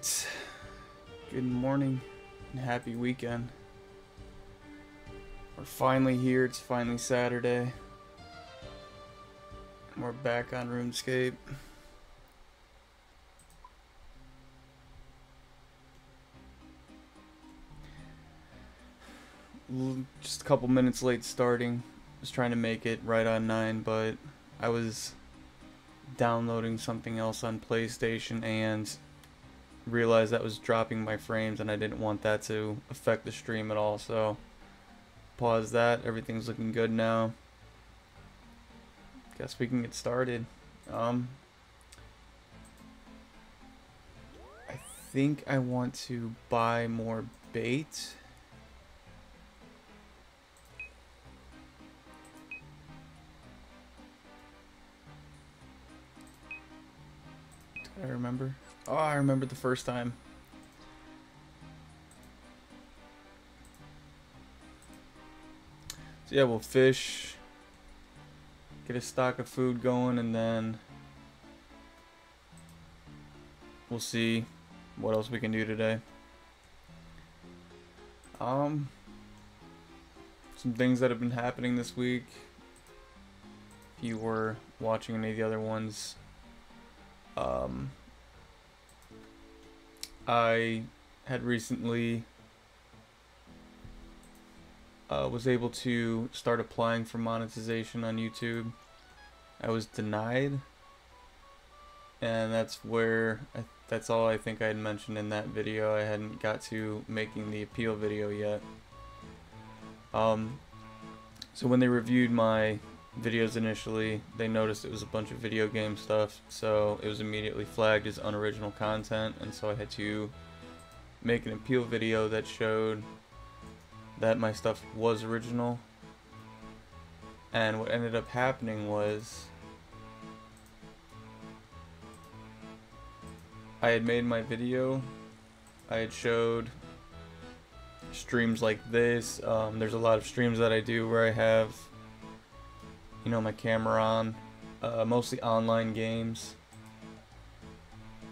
right, good morning and happy weekend. We're finally here, it's finally Saturday. And we're back on RuneScape. Just a couple minutes late starting. I was trying to make it right on 9, but I was downloading something else on PlayStation and realized that was dropping my frames, and I didn't want that to affect the stream at all, so pause that. Everything's looking good now. Guess we can get started. I think I want to buy more bait. I remember. Oh, I remember the first time. So yeah, we'll fish, get a stock of food going, and then we'll see what else we can do today. Some things that have been happening this week. If you were watching any of the other ones, I had recently was able to start applying for monetization on YouTube. I was denied, and that's where that's all I think I had mentioned in that video. I hadn't got to making the appeal video yet. So when they reviewed my videos initially, they noticed it was a bunch of video game stuff, so it was immediately flagged as unoriginal content, and so I had to make an appeal video that showed that my stuff was original. And what ended up happening was I had made my video, I had showed streams like this. There's a lot of streams that I do where I have, you know, my camera on, mostly online games,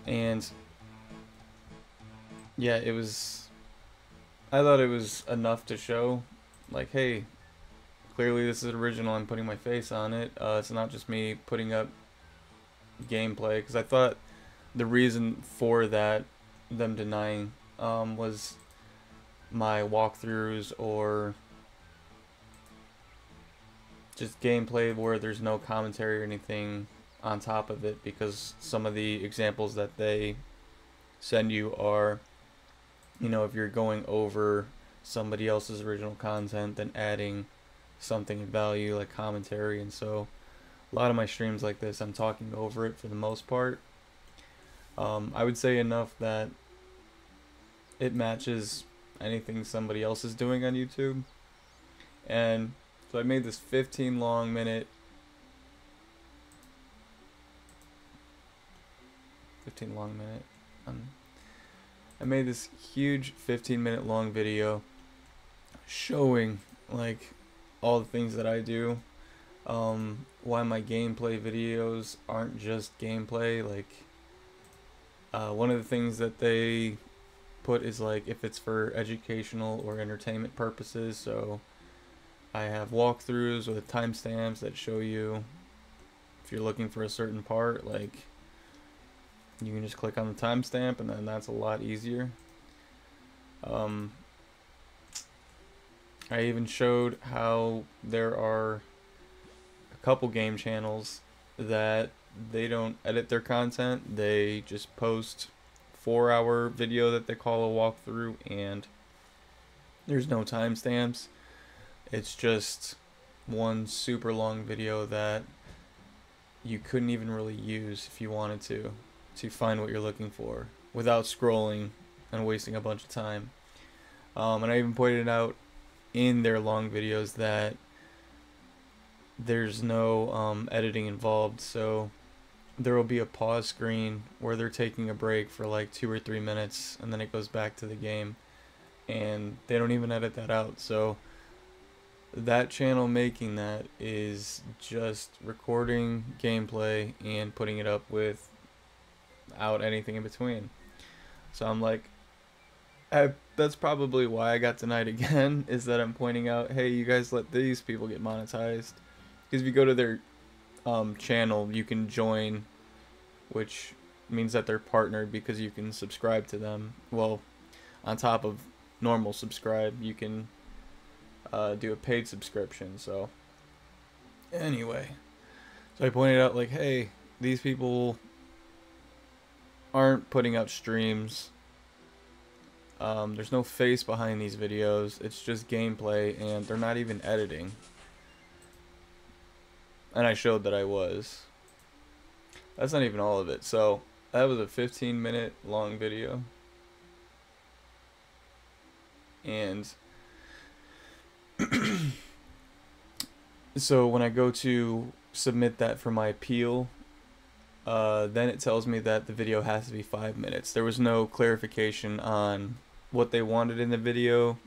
and yeah, it was, I thought it was enough to show, like, hey, clearly this is original, I'm putting my face on it, it's not just me putting up gameplay, because I thought the reason for that, them denying, was my walkthroughs or just gameplay where there's no commentary or anything on top of it, because some of the examples that they send you are, you know, if you're going over somebody else's original content, then adding something of value like commentary. And so a lot of my streams like this, I'm talking over it for the most part. I would say enough that it matches anything somebody else is doing on YouTube. And so I made this 15 long minute, I made this huge 15-minute long video showing like all the things that I do, why my gameplay videos aren't just gameplay. Like one of the things that they put is like if it's for educational or entertainment purposes, so I have walkthroughs with timestamps that show you if you're looking for a certain part, like you can just click on the timestamp, and then that's a lot easier. I even showed how there are a couple game channels that they don't edit their content, they just post 4-hour video that they call a walkthrough, and there's no timestamps. It's just one super long video that you couldn't even really use if you wanted to find what you're looking for without scrolling and wasting a bunch of time. And I even pointed out in their long videos that there's no editing involved, so there will be a pause screen where they're taking a break for like 2 or 3 minutes, and then it goes back to the game, and they don't even edit that out. So that channel making that is just recording gameplay and putting it up without anything in between. So I'm like, that's probably why I got denied again, is that I'm pointing out, hey, you guys let these people get monetized. Because if you go to their channel, you can join, which means that they're partnered because you can subscribe to them. Well, on top of normal subscribe, you can do a paid subscription. So anyway, so I pointed out, like, hey, these people aren't putting out streams. There's no face behind these videos. It's just gameplay, and they're not even editing. And I showed that I was. That's not even all of it. So that was a 15-minute long video. And so when I go to submit that for my appeal, then it tells me that the video has to be 5 minutes. There was no clarification on what they wanted in the video,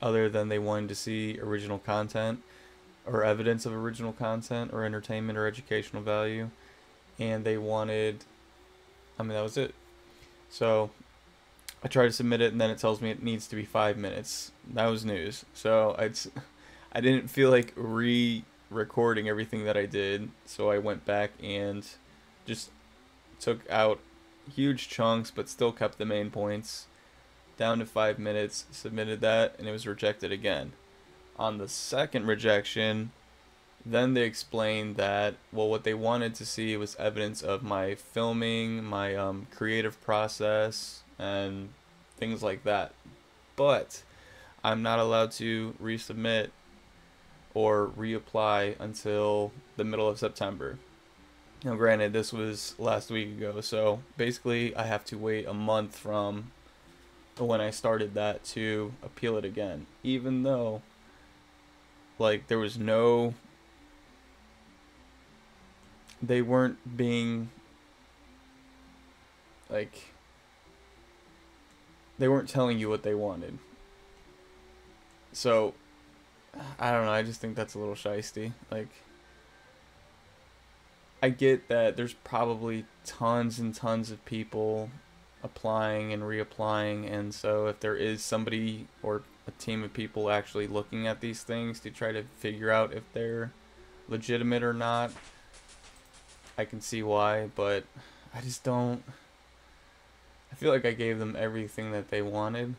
other than they wanted to see original content or evidence of original content or entertainment or educational value. And they wanted, I mean, that was it. So I try to submit it, and then it tells me it needs to be 5 minutes. That was news. So I didn't feel like re-recording everything that I did, so I went back and just took out huge chunks but still kept the main points down to 5 minutes, submitted that, and it was rejected again. On the second rejection, then they explained that, well, what they wanted to see was evidence of my filming, my creative process, and things like that. But I'm not allowed to resubmit or reapply until the middle of September. Now, granted, this was last week ago, so basically I have to wait a month from when I started that to appeal it again, even though, like, there was no, they weren't being, like, they weren't telling you what they wanted. So, I don't know, I just think that's a little shysty, like, I get that there's probably tons and tons of people applying and reapplying, and so if there is somebody or a team of people actually looking at these things to try to figure out if they're legitimate or not, I can see why, but I just don't, I feel like I gave them everything that they wanted,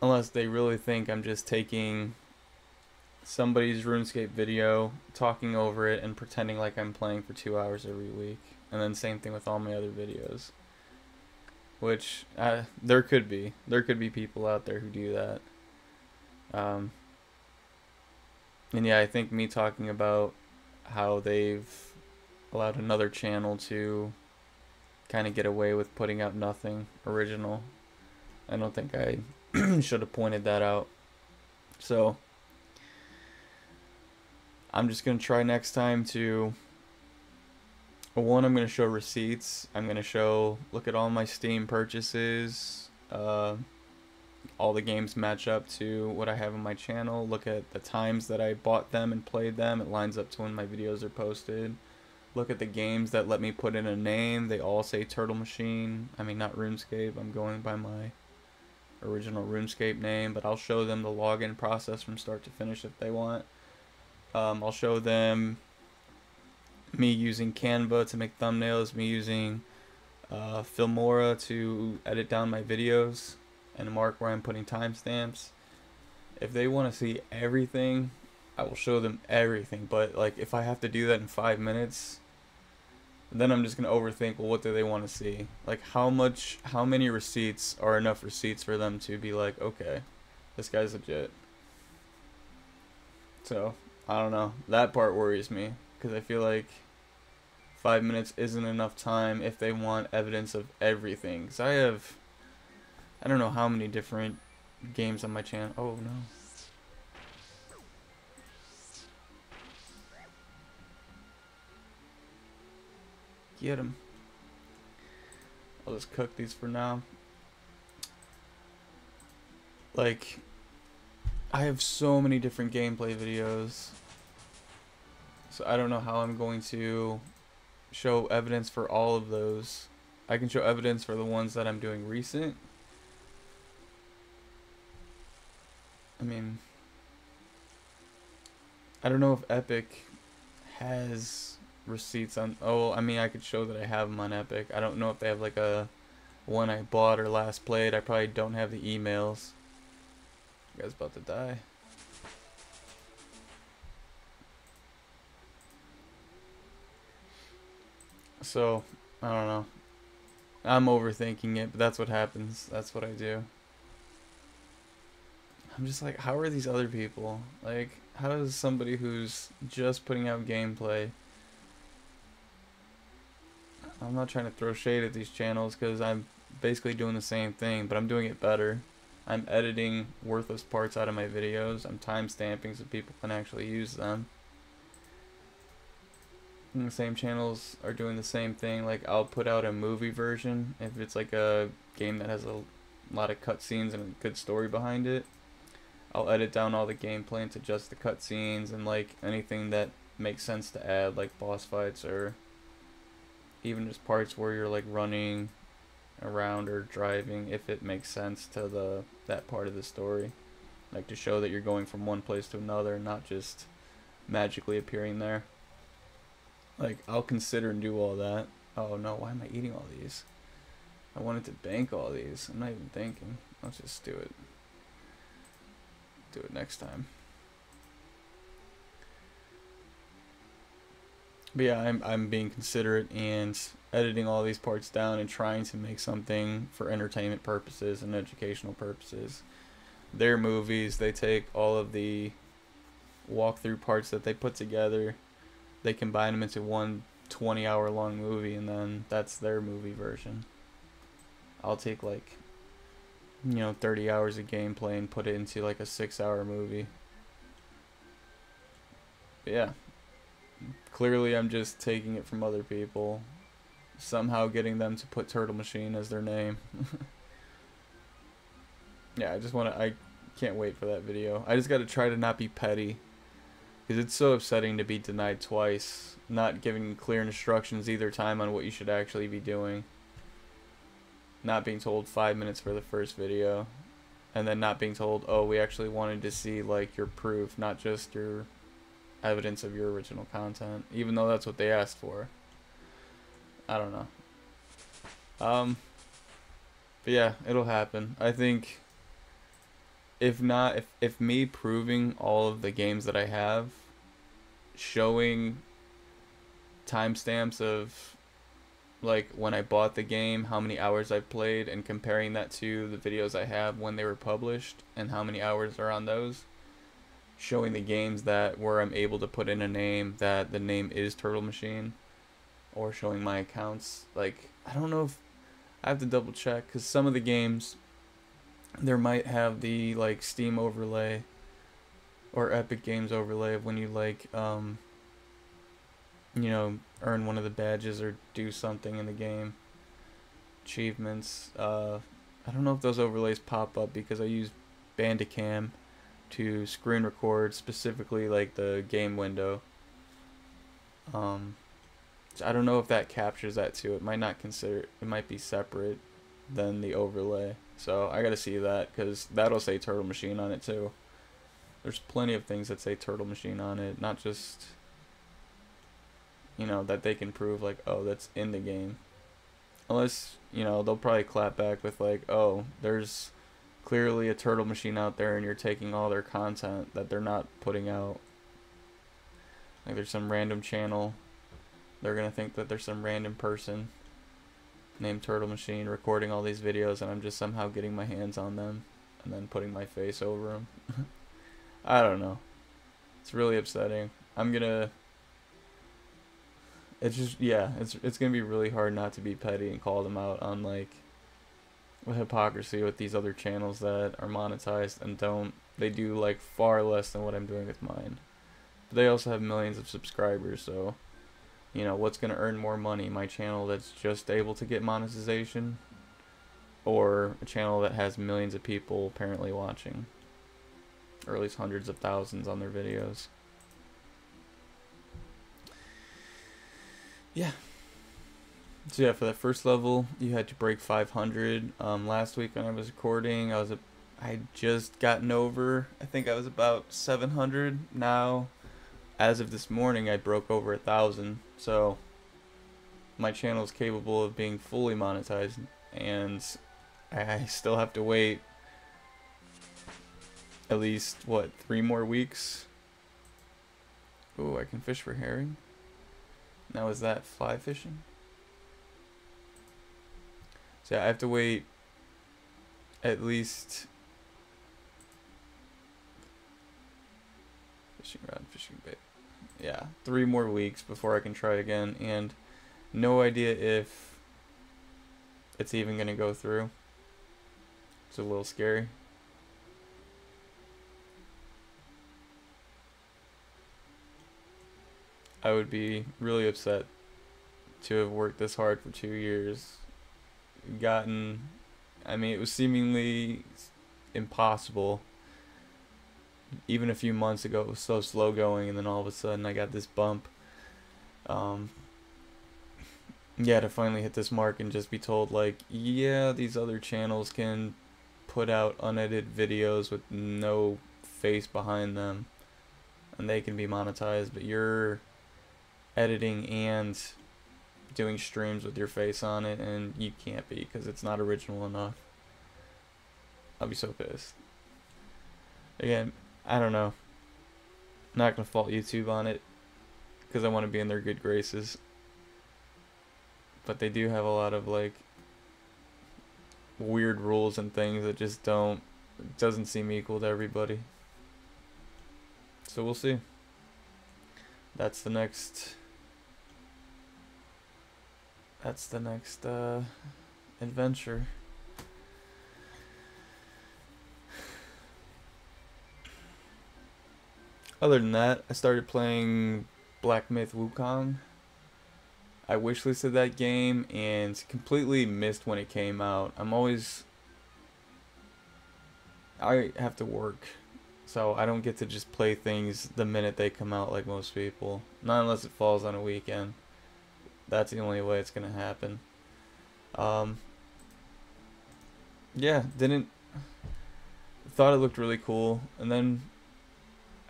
unless they really think I'm just taking somebody's RuneScape video, talking over it, and pretending like I'm playing for 2 hours every week. And then same thing with all my other videos. Which, there could be. There could be people out there who do that. And yeah, I think me talking about how they've allowed another channel to kind of get away with putting out nothing original, I don't think I should have pointed that out. So I'm just going to try next time to, one, I'm going to show receipts. I'm going to show, look at all my Steam purchases. All the games match up to what I have on my channel. Look at the times that I bought them and played them. It lines up to when my videos are posted. Look at the games that let me put in a name. They all say Turtle Machine. I mean, not RuneScape. I'm going by my original RuneScape name, but I'll show them the login process from start to finish if they want. I'll show them me using Canva to make thumbnails, me using Filmora to edit down my videos and mark where I'm putting timestamps. If they want to see everything, I will show them everything. But like, if I have to do that in 5 minutes, then I'm just gonna overthink. Well, what do they want to see? Like, how many receipts are enough receipts for them to be like, okay, this guy's legit? So, I don't know. That part worries me, because I feel like 5 minutes isn't enough time if they want evidence of everything. Because I have, I don't know how many different games on my channel. Oh, no. Get him. I'll just cook these for now. Like, I have so many different gameplay videos, so I don't know how I'm going to show evidence for all of those I can show evidence for the ones that I'm doing recent. I mean, I don't know if Epic has receipts on, oh, I mean, I could show that I have them on Epic. I don't know if they have like a one I bought or last played. I probably don't have the emails. You guys about to die. So, I don't know. I'm overthinking it, but that's what happens. That's what I do. I'm just like, how are these other people? Like, how does somebody who's just putting out gameplay... I'm not trying to throw shade at these channels because I'm basically doing the same thing, but I'm doing it better. I'm editing worthless parts out of my videos. I'm time stamping so people can actually use them. And the same channels are doing the same thing. Like, I'll put out a movie version if it's like a game that has a lot of cutscenes and a good story behind it. I'll edit down all the gameplay into just the cutscenes and like anything that makes sense to add, like boss fights or even just parts where you're like running around or driving, if it makes sense to the that part of the story, like to show that you're going from one place to another, not just magically appearing there. Like, I'll consider and do all that. Oh no, why am I eating all these? I wanted to bank all these. I'm not even thinking. I'll just do it. Do it next time. But yeah, I'm being considerate and editing all these parts down and trying to make something for entertainment purposes and educational purposes. Their movies, they take all of the walkthrough parts that they put together, they combine them into one 20-hour long movie, and then that's their movie version. I'll take like, you know, 30 hours of gameplay and put it into like a 6-hour movie. But yeah, clearly I'm just taking it from other people, somehow getting them to put Turtle Machine as their name. Yeah, I can't wait for that video. I just gotta try to not be petty, because it's so upsetting to be denied twice, not giving clear instructions either time on what you should actually be doing, not being told 5 minutes for the first video, and then not being told, oh, we actually wanted to see like your proof, not just your evidence of your original content, even though that's what they asked for. I don't know. But yeah, it'll happen. I think if not, if me proving all of the games that I have, showing timestamps of like when I bought the game, how many hours I played, and comparing that to the videos I have when they were published and how many hours are on those, showing the games that where I'm able to put in a name, that the name is Turtle Machine, or showing my accounts. Like, I don't know, if I have to double check, because some of the games there might have the like Steam overlay or Epic Games overlay of when you like you know, earn one of the badges or do something in the game, achievements. I don't know if those overlays pop up, because I use Bandicam to screen record specifically like the game window. So I don't know if that captures that too. It might not consider, it might be separate than the overlay. So I gotta see that, because that'll say Turtle Machine on it too. There's plenty of things that say Turtle Machine on it, not just, you know, that they can prove like, oh, that's in the game. Unless, you know, they'll probably clap back with like, oh, there's clearly a Turtle Machine out there and you're taking all their content that they're not putting out. Like, there's some random channel, they're gonna think that there's some random person named Turtle Machine recording all these videos, and I'm just somehow getting my hands on them and then putting my face over them. I don't know, it's really upsetting. It's just, yeah, it's gonna be really hard not to be petty and call them out on like hypocrisy with these other channels that are monetized and don't, they do like far less than what I'm doing with mine, but they also have millions of subscribers. So, you know, what's gonna earn more money, my channel that's just able to get monetization, or a channel that has millions of people apparently watching, or at least hundreds of thousands on their videos? Yeah, So yeah, for that first level, you had to break 500. Last week when I was recording, I had just gotten over. I think I was about 700 now. As of this morning, I broke over 1,000. So my channel is capable of being fully monetized, and I still have to wait at least, what, 3 more weeks? Ooh, I can fish for herring. Now is that fly fishing? So yeah, I have to wait at least fishing rod, fishing bait. Yeah, 3 more weeks before I can try again, and no idea if it's even gonna go through. It's a little scary. I would be really upset to have worked this hard for 2 years, gotten, I mean, it was seemingly impossible. Even a few months ago, it was so slow going, and then all of a sudden I got this bump. Yeah, to finally hit this mark and just be told, like, yeah, these other channels can put out unedited videos with no face behind them, and they can be monetized, but you're editing and doing streams with your face on it, and you can't be because it's not original enough. I'll be so pissed. Again, I don't know. I'm not gonna fault YouTube on it because I want to be in their good graces, but they do have a lot of like weird rules and things that just doesn't seem equal to everybody. So we'll see. That's the next adventure. Other than that, I started playing Black Myth Wukong. I wishlisted that game and completely missed when it came out. I have to work, so I don't get to just play things the minute they come out like most people. Not unless it falls on a weekend. That's the only way it's gonna happen. Yeah, thought it looked really cool, and then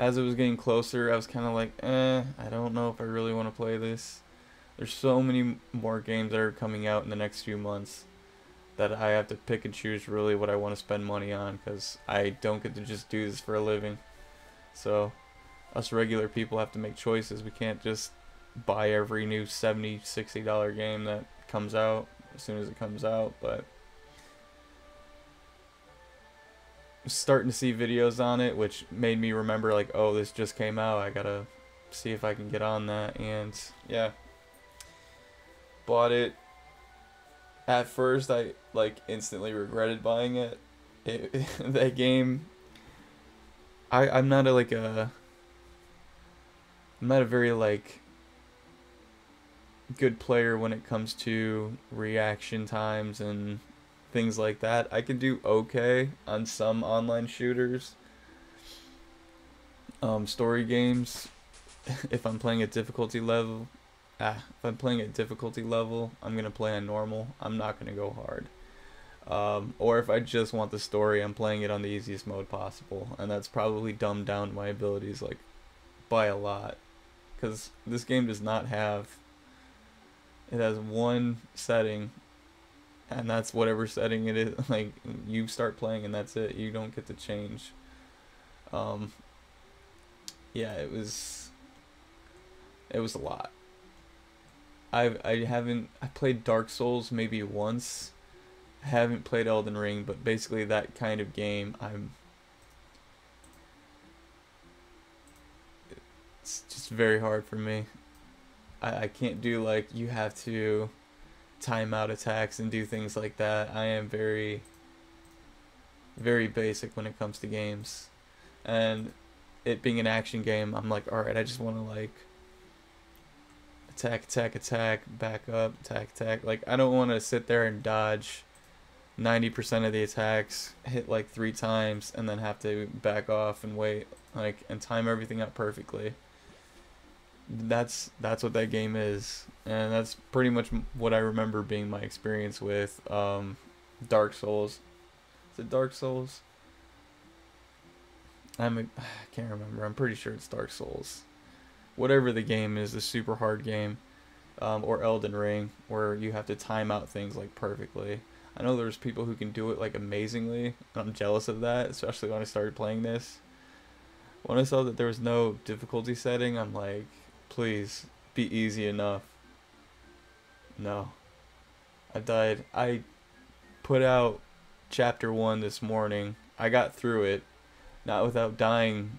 as it was getting closer, I was kind of like, I don't know if I really want to play this. There's so many more games that are coming out in the next few months that I have to pick and choose really what I want to spend money on, because I don't get to just do this for a living. So us regular people have to make choices. We can't just buy every new $70, $60 game that comes out as soon as it comes out. But starting to see videos on it, which made me remember, like, oh, this just came out, I gotta see if I can get on that. And yeah, bought it. At first I like instantly regretted buying it. That game, I'm not a very like good player when it comes to reaction times and things like that. I can do okay on some online shooters, story games. If I'm playing at difficulty level, I'm gonna play on normal. I'm not gonna go hard. Or if I just want the story, I'm playing it on the easiest mode possible, and that's probably dumbed down my abilities like by a lot, because this game does not have. It has one setting, and that's whatever setting it is. Like, you start playing and that's it. You don't get to change. Yeah, it was a lot. I played Dark Souls maybe once. I haven't played Elden Ring, but basically that kind of game, it's just very hard for me. I can't do, like, you have to time out attacks and do things like that. I am very, very basic when it comes to games, and it being an action game, I'm like, alright, I just want to like attack, attack, attack, back up, attack, attack. Like, I don't want to sit there and dodge 90% of the attacks, hit like 3 times, and then have to back off and wait, like, and time everything up perfectly. that's what that game is, and that's pretty much what I remember being my experience with Dark Souls. Is it Dark Souls? I can't remember. I'm pretty sure it's Dark Souls. Whatever the game is, the super hard game, or Elden Ring, where you have to time out things like perfectly. I know there's people who can do it like amazingly, and I'm jealous of that, especially when I started playing this. When I saw that there was no difficulty setting, I'm like, please, be easy enough. No. I died. I put out chapter 1 this morning. I got through it. Not without dying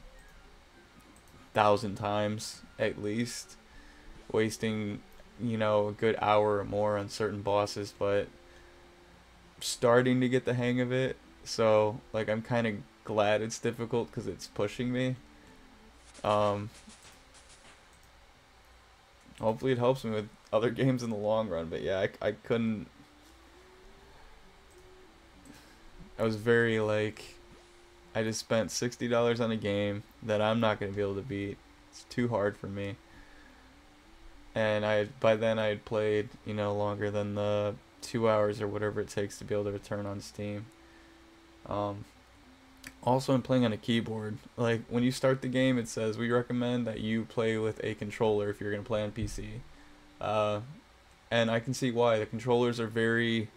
1,000 times, at least. Wasting, you know, a good hour or more on certain bosses, but starting to get the hang of it. So, like, I'm kind of glad it's difficult because it's pushing me. Hopefully it helps me with other games in the long run, but yeah, I couldn't... I was very, like... I just spent $60 on a game that I'm not going to be able to beat. It's too hard for me. And by then I had played, you know, longer than the 2 hours or whatever it takes to be able to return on Steam. Also, I'm playing on a keyboard. Like, when you start the game, it says, we recommend that you play with a controller if you're going to play on PC. And I can see why. The controllers are very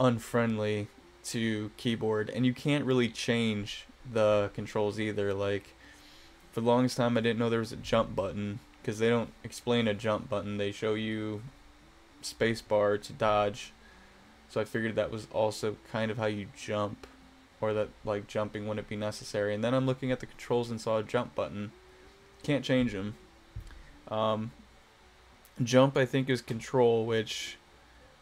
unfriendly to keyboard, and you can't really change the controls either. Like, for the longest time I didn't know there was a jump button, because they don't explain a jump button, they show you spacebar to dodge. So I figured that was also kind of how you jump, or that like jumping wouldn't be necessary. And then I'm looking at the controls and saw a jump button, can't change them. Jump, I think, is control, which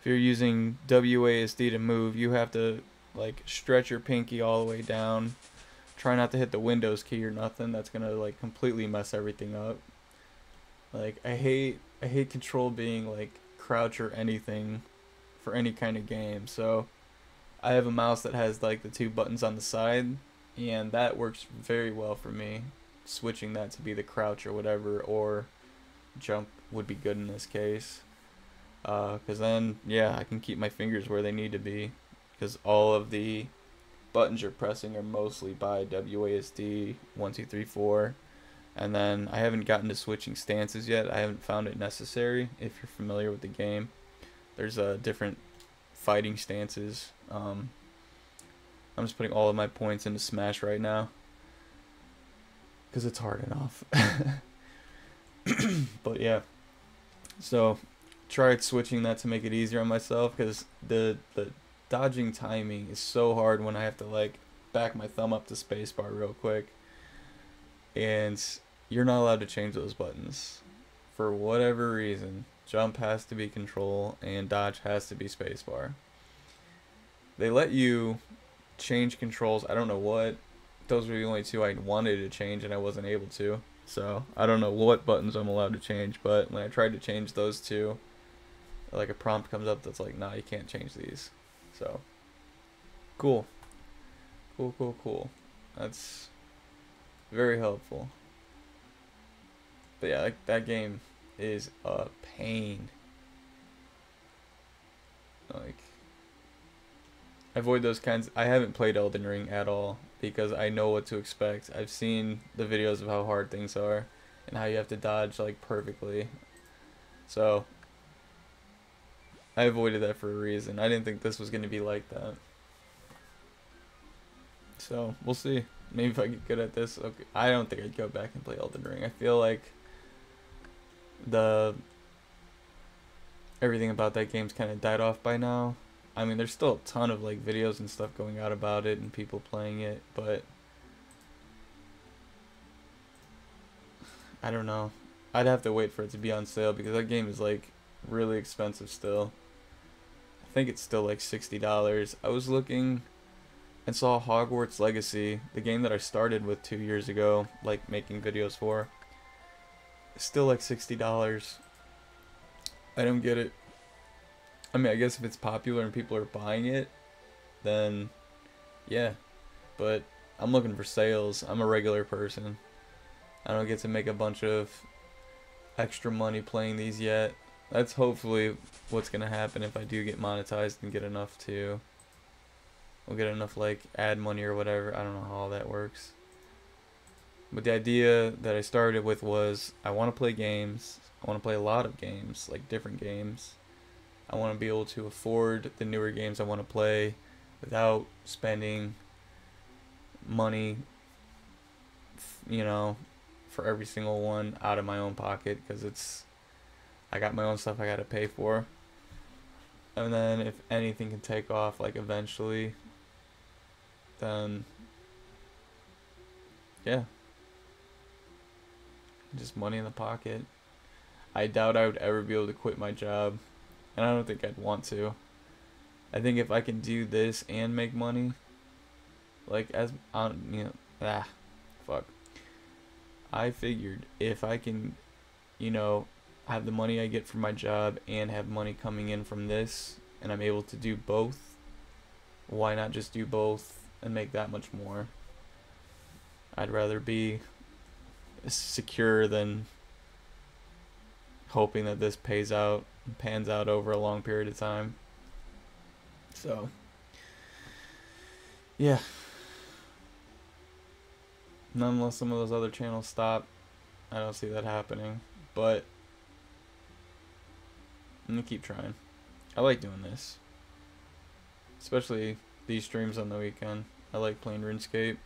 if you're using WASD to move, you have to like stretch your pinky all the way down. Try not to hit the Windows key or nothing. That's gonna like completely mess everything up. Like, I hate control being like crouch or anything for any kind of game. So I have a mouse that has like the two buttons on the side, and that works very well for me. Switching that to be the crouch or whatever, or jump would be good in this case, because then yeah, I can keep my fingers where they need to be. Because all of the buttons you're pressing are mostly by WASD, 1, 2, 3, 4. And then I haven't gotten to switching stances yet. I haven't found it necessary. If you're familiar with the game, there's different fighting stances. I'm just putting all of my points into Smash right now, because it's hard enough. But yeah. So tried switching that to make it easier on myself, because the dodging timing is so hard when I have to like back my thumb up to spacebar real quick, and you're not allowed to change those buttons for whatever reason. Jump has to be control and dodge has to be spacebar. They let you change controls. I don't know what. Those were the only two I wanted to change and I wasn't able to, so I don't know what buttons I'm allowed to change. But when I tried to change those two, like a prompt comes up that's like, nah, you can't change these. So, cool. That's very helpful. But yeah, like, that game is a pain. Like, avoid those kinds. I haven't played Elden Ring at all because I know what to expect. I've seen the videos of how hard things are and how you have to dodge like perfectly. So I avoided that for a reason. I didn't think this was going to be like that. So, we'll see. Maybe if I get good at this. Okay. I don't think I'd go back and play Elden Ring. I feel like everything about that game's kind of died off by now. I mean, there's still a ton of like videos and stuff going out about it and people playing it, but I don't know. I'd have to wait for it to be on sale, because that game is like really expensive still. I think it's still like $60. I was looking and saw Hogwarts Legacy, the game that I started with 2 years ago, like making videos for. Still like $60. I don't get it. I mean, I guess if it's popular and people are buying it, then yeah. But I'm looking for sales. I'm a regular person. I don't get to make a bunch of extra money playing these yet. That's hopefully what's gonna happen if I do get monetized and get enough to, we'll get enough like ad money or whatever. I don't know how all that works. But the idea that I started with was I want to play games. I want to play a lot of games, like different games. I want to be able to afford the newer games I want to play without spending money, you know, for every single one out of my own pocket, because it's, I got my own stuff I gotta pay for. And then if anything can take off, like eventually, then yeah, just money in the pocket. I doubt I would ever be able to quit my job, and I don't think I'd want to. I think if I can do this and make money, like as on, you know, I figured if I can, you know, have the money I get from my job and have money coming in from this, and I'm able to do both, why not just do both and make that much more? I'd rather be secure than hoping that this pays out, pans out over a long period of time. So yeah, not unless some of those other channels stop. I don't see that happening, but I'm gonna keep trying. I like doing this, especially these streams on the weekend. I like playing RuneScape.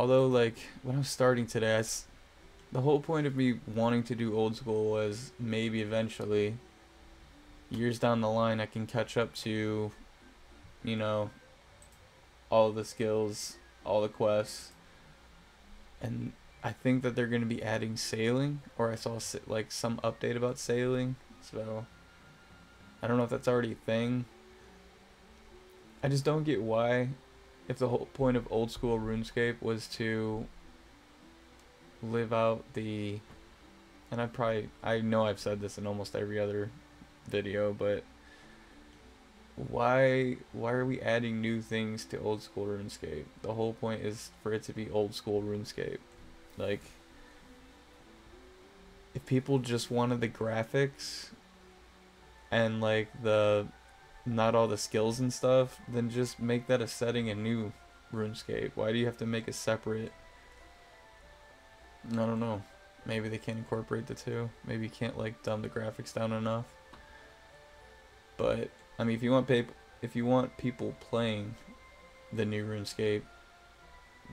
Although, like, when I was starting today, the whole point of me wanting to do old school was maybe eventually, years down the line, I can catch up to, you know, all the skills, all the quests. And I think that they're going to be adding sailing, or I saw like some update about sailing, so I don't know if that's already a thing. I just don't get why, if the whole point of old school RuneScape was to live out the, and I know I've said this in almost every other video, but why are we adding new things to old school RuneScape? The whole point is for it to be old school RuneScape. Like, if people just wanted the graphics and like the, not all the skills and stuff, then just make that a setting in new RuneScape. Why do you have to make a separate? I don't know. Maybe they can't incorporate the two. Maybe you can't like dumb the graphics down enough. But I mean, if you want people playing the new RuneScape,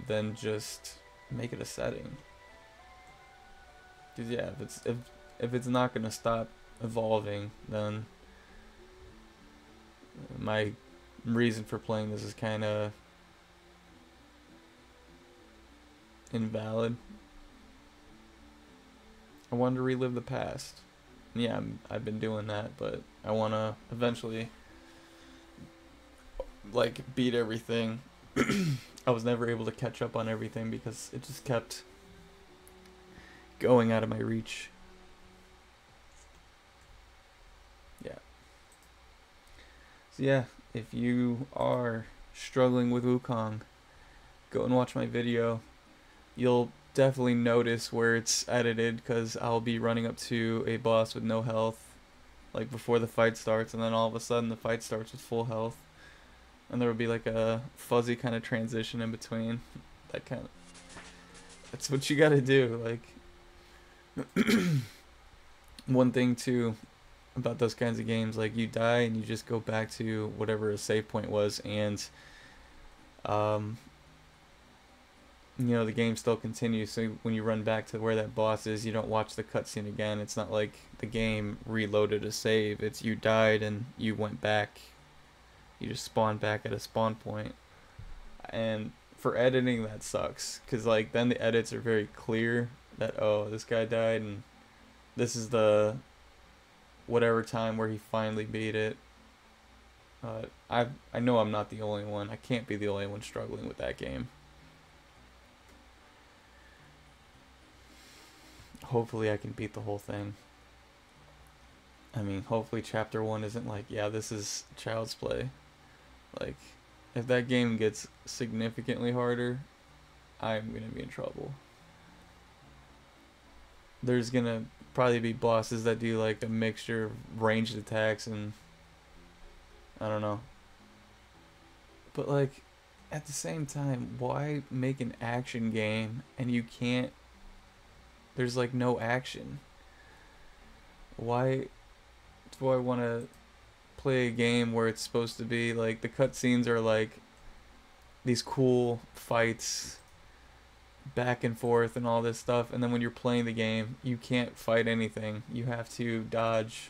then just make it a setting. Cause yeah, if it's not gonna stop evolving, then my reason for playing this is kind of invalid. I wanted to relive the past. Yeah, I've been doing that, but I want to eventually like beat everything. I was never able to catch up on everything because it just kept going out of my reach. Yeah. So yeah, if you are struggling with Wukong, go and watch my video. You'll definitely notice where it's edited, because I'll be running up to a boss with no health, like before the fight starts, and then all of a sudden the fight starts with full health. And there would be like a fuzzy kind of transition in between. That kind of, that's what you gotta do. Like, one thing too about those kinds of games, like, you die and you just go back to whatever a save point was, and you know, the game still continues. So when you run back to where that boss is, you don't watch the cutscene again. It's not like the game reloaded a save. It's you died and you went back. You just spawn back at a spawn point. And for editing, that sucks, because like then the edits are very clear that, oh, this guy died and this is the whatever time where he finally beat it. I know I'm not the only one. I can't be the only one struggling with that game. Hopefully I can beat the whole thing. I mean, hopefully chapter 1 isn't like, yeah, this is child's play. Like, if that game gets significantly harder, I'm gonna be in trouble. there's gonna probably be bosses that do like a mixture of ranged attacks and I don't know. But like at the same time, why make an action game and you can't, there's like no action? Why do I want to play a game where it's supposed to be like the cutscenes are like these cool fights back and forth and all this stuff, and then when you're playing the game you can't fight anything, you have to dodge,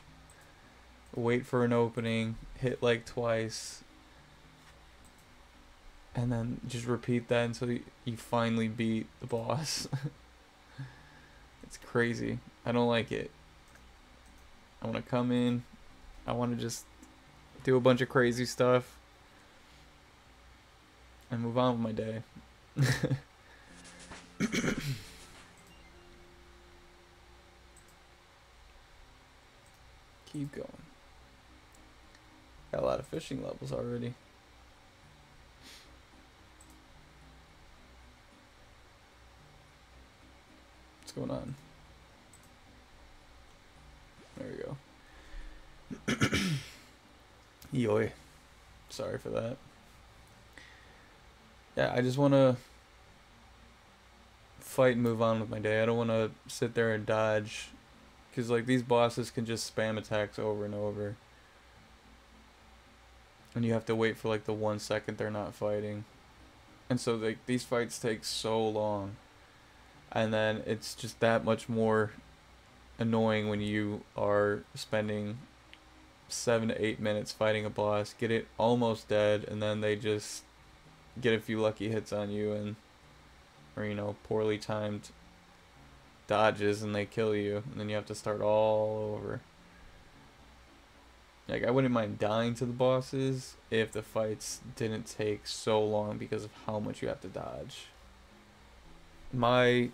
wait for an opening, hit like twice, and then just repeat that until you finally beat the boss. It's crazy. I don't like it. I want to come in, I want to just do a bunch of crazy stuff and move on with my day. Keep going. Got a lot of fishing levels already. What's going on? There we go. Yoy. Sorry for that. Yeah, I just want to fight and move on with my day. I don't want to sit there and dodge, because like these bosses can just spam attacks over and over and you have to wait for like the 1 second they're not fighting, and so like these fights take so long, and then it's just that much more annoying when you are spending 7 to 8 minutes fighting a boss, get it almost dead, and then they just get a few lucky hits on you and, or you know, poorly timed dodges, and they kill you, and then you have to start all over. Like, I wouldn't mind dying to the bosses if the fights didn't take so long because of how much you have to dodge. My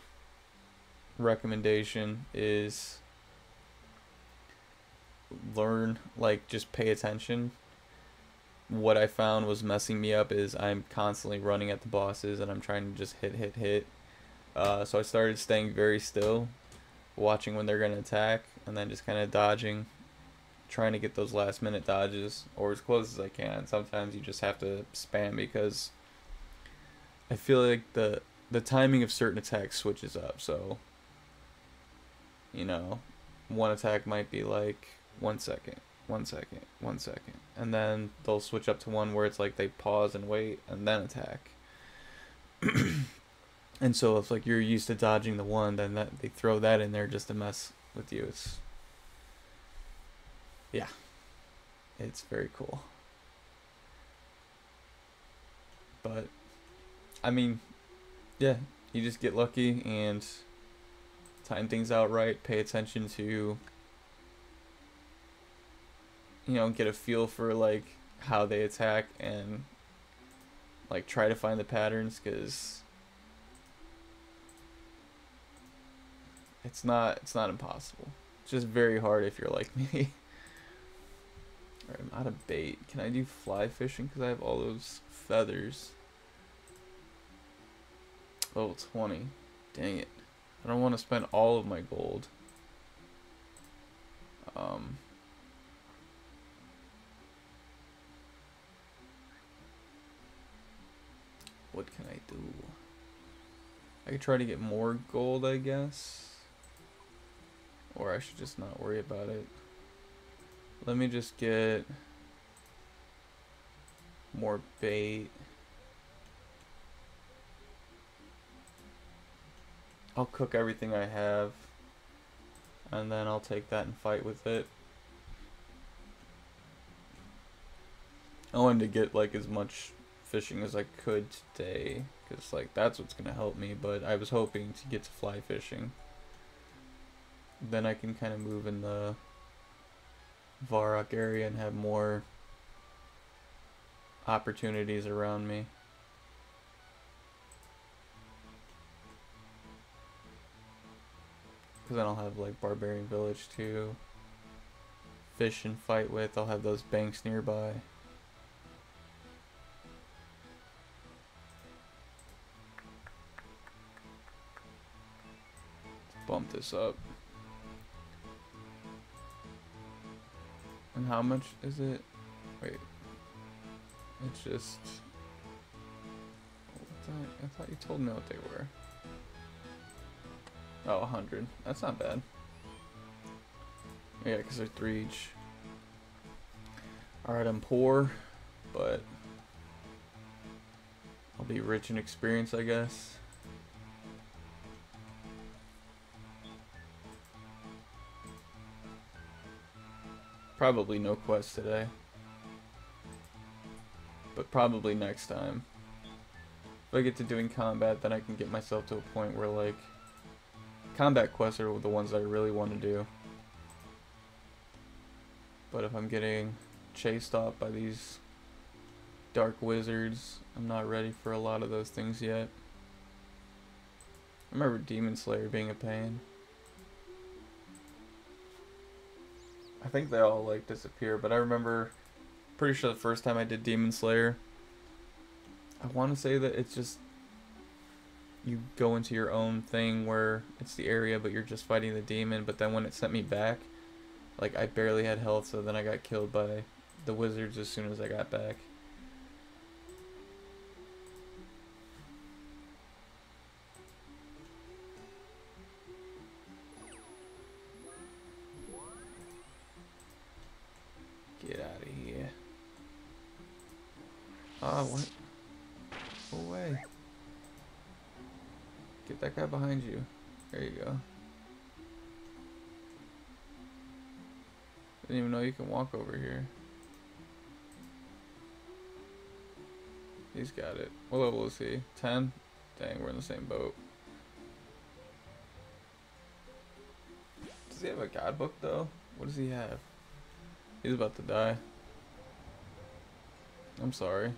recommendation is learn, like, just pay attention. What I found was messing me up is I'm constantly running at the bosses and I'm trying to just hit. So I started staying very still, watching when they're going to attack, and then just kind of dodging, trying to get those last minute dodges or as close as I can. Sometimes you just have to spam because I feel like the timing of certain attacks switches up. So, you know, one attack might be like 1 second. 1 second, 1 second, and then they'll switch up to one where it's like they pause and wait and then attack. And so if like you're used to dodging the one, then that they throw that in there just to mess with you. It's, yeah, it's very cool. But I mean, yeah, you just get lucky and time things out right, pay attention to, you know, get a feel for like how they attack and like try to find the patterns, because it's not impossible. It's just very hard if you're like me. All right, I'm out of bait. Can I do fly fishing? Because I have all those feathers. Level 20. Dang it. I don't want to spend all of my gold. What can I do? I could try to get more gold, I guess. Or I should just not worry about it. Let me just get more bait. I'll cook everything I have, and then I'll take that and fight with it. I wanted to get like as much fishing as I could today, because like that's what's gonna help me, but I was hoping to get to fly fishing, then I can kind of move in the Varrock area and have more opportunities around me. Because then I'll have like Barbarian Village to fish and fight with, I'll have those banks nearby. Bump this up. And how much is it? Wait. It's just... I thought you told me what they were. Oh, 100. That's not bad. Yeah, because they're 3 each. Alright, I'm poor, but I'll be rich in experience, I guess. Probably no quest today, but probably next time. If I get to doing combat, then I can get myself to a point where, like, combat quests are the ones that I really want to do. But if I'm getting chased off by these dark wizards, I'm not ready for a lot of those things yet. I remember Demon Slayer being a pain. I think they all, like, disappear, but I remember, pretty sure the first time I did Demon Slayer, I want to say that it's just, you go into your own thing where it's the area, but you're just fighting the demon, but then when it sent me back, like, I barely had health, so then I got killed by the wizards as soon as I got back. What? Go away. Get that guy behind you. There you go. Didn't even know you can walk over here. He's got it. What level is he? 10? Dang, we're in the same boat. Does he have a god book though? What does he have? He's about to die. I'm sorry.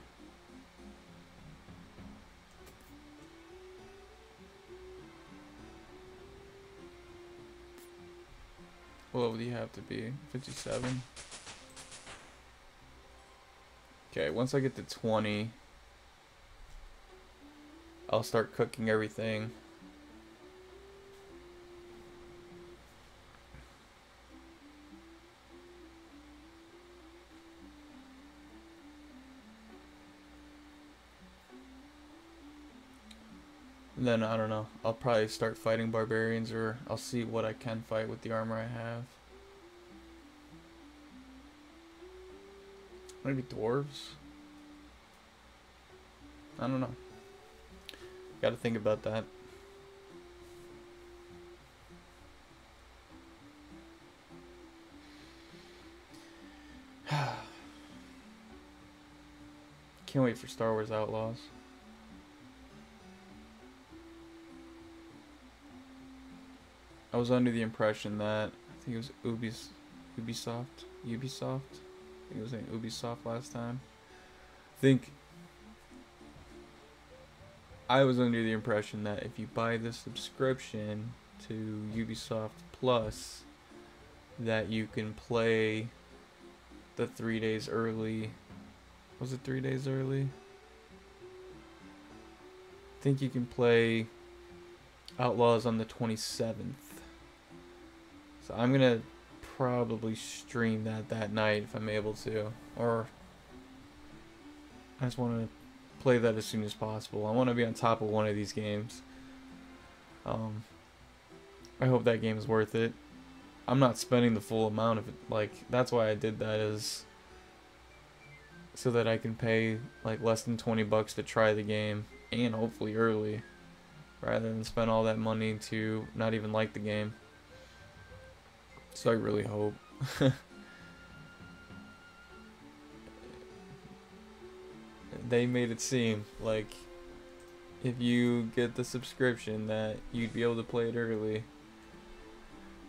What would you have to be? 57? Okay, once I get to 20, I'll start cooking everything. And then, I don't know, I'll probably start fighting barbarians, or I'll see what I can fight with the armor I have. Maybe dwarves? I don't know. Gotta think about that. Can't wait for Star Wars Outlaws. I was under the impression that, I think it was Ubisoft? I think it was Ubisoft last time. I was under the impression that if you buy this subscription to Ubisoft Plus, that you can play the 3 days early. Was it 3 days early? I think you can play Outlaws on the 27th. So I'm gonna probably stream that night if I'm able to, or I just want to play that as soon as possible. I want to be on top of one of these games. I hope that game is worth it. I'm not spending the full amount of it. Like, that's why I did that, is so that I can pay like less than $20 to try the game, and hopefully early, rather than spend all that money to not even like the game. So I really hope. They made it seem like if you get the subscription that you'd be able to play it early.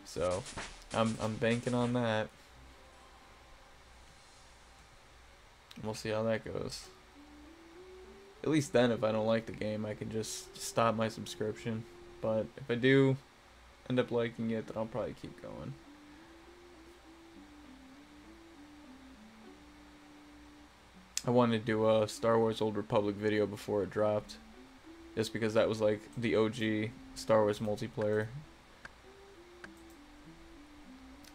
So I'm banking on that. We'll see how that goes. At least then, if I don't like the game, I can just stop my subscription. But if I do end up liking it, then I'll probably keep going. I wanted to do a Star Wars Old Republic video before it dropped, just because that was like the OG Star Wars multiplayer.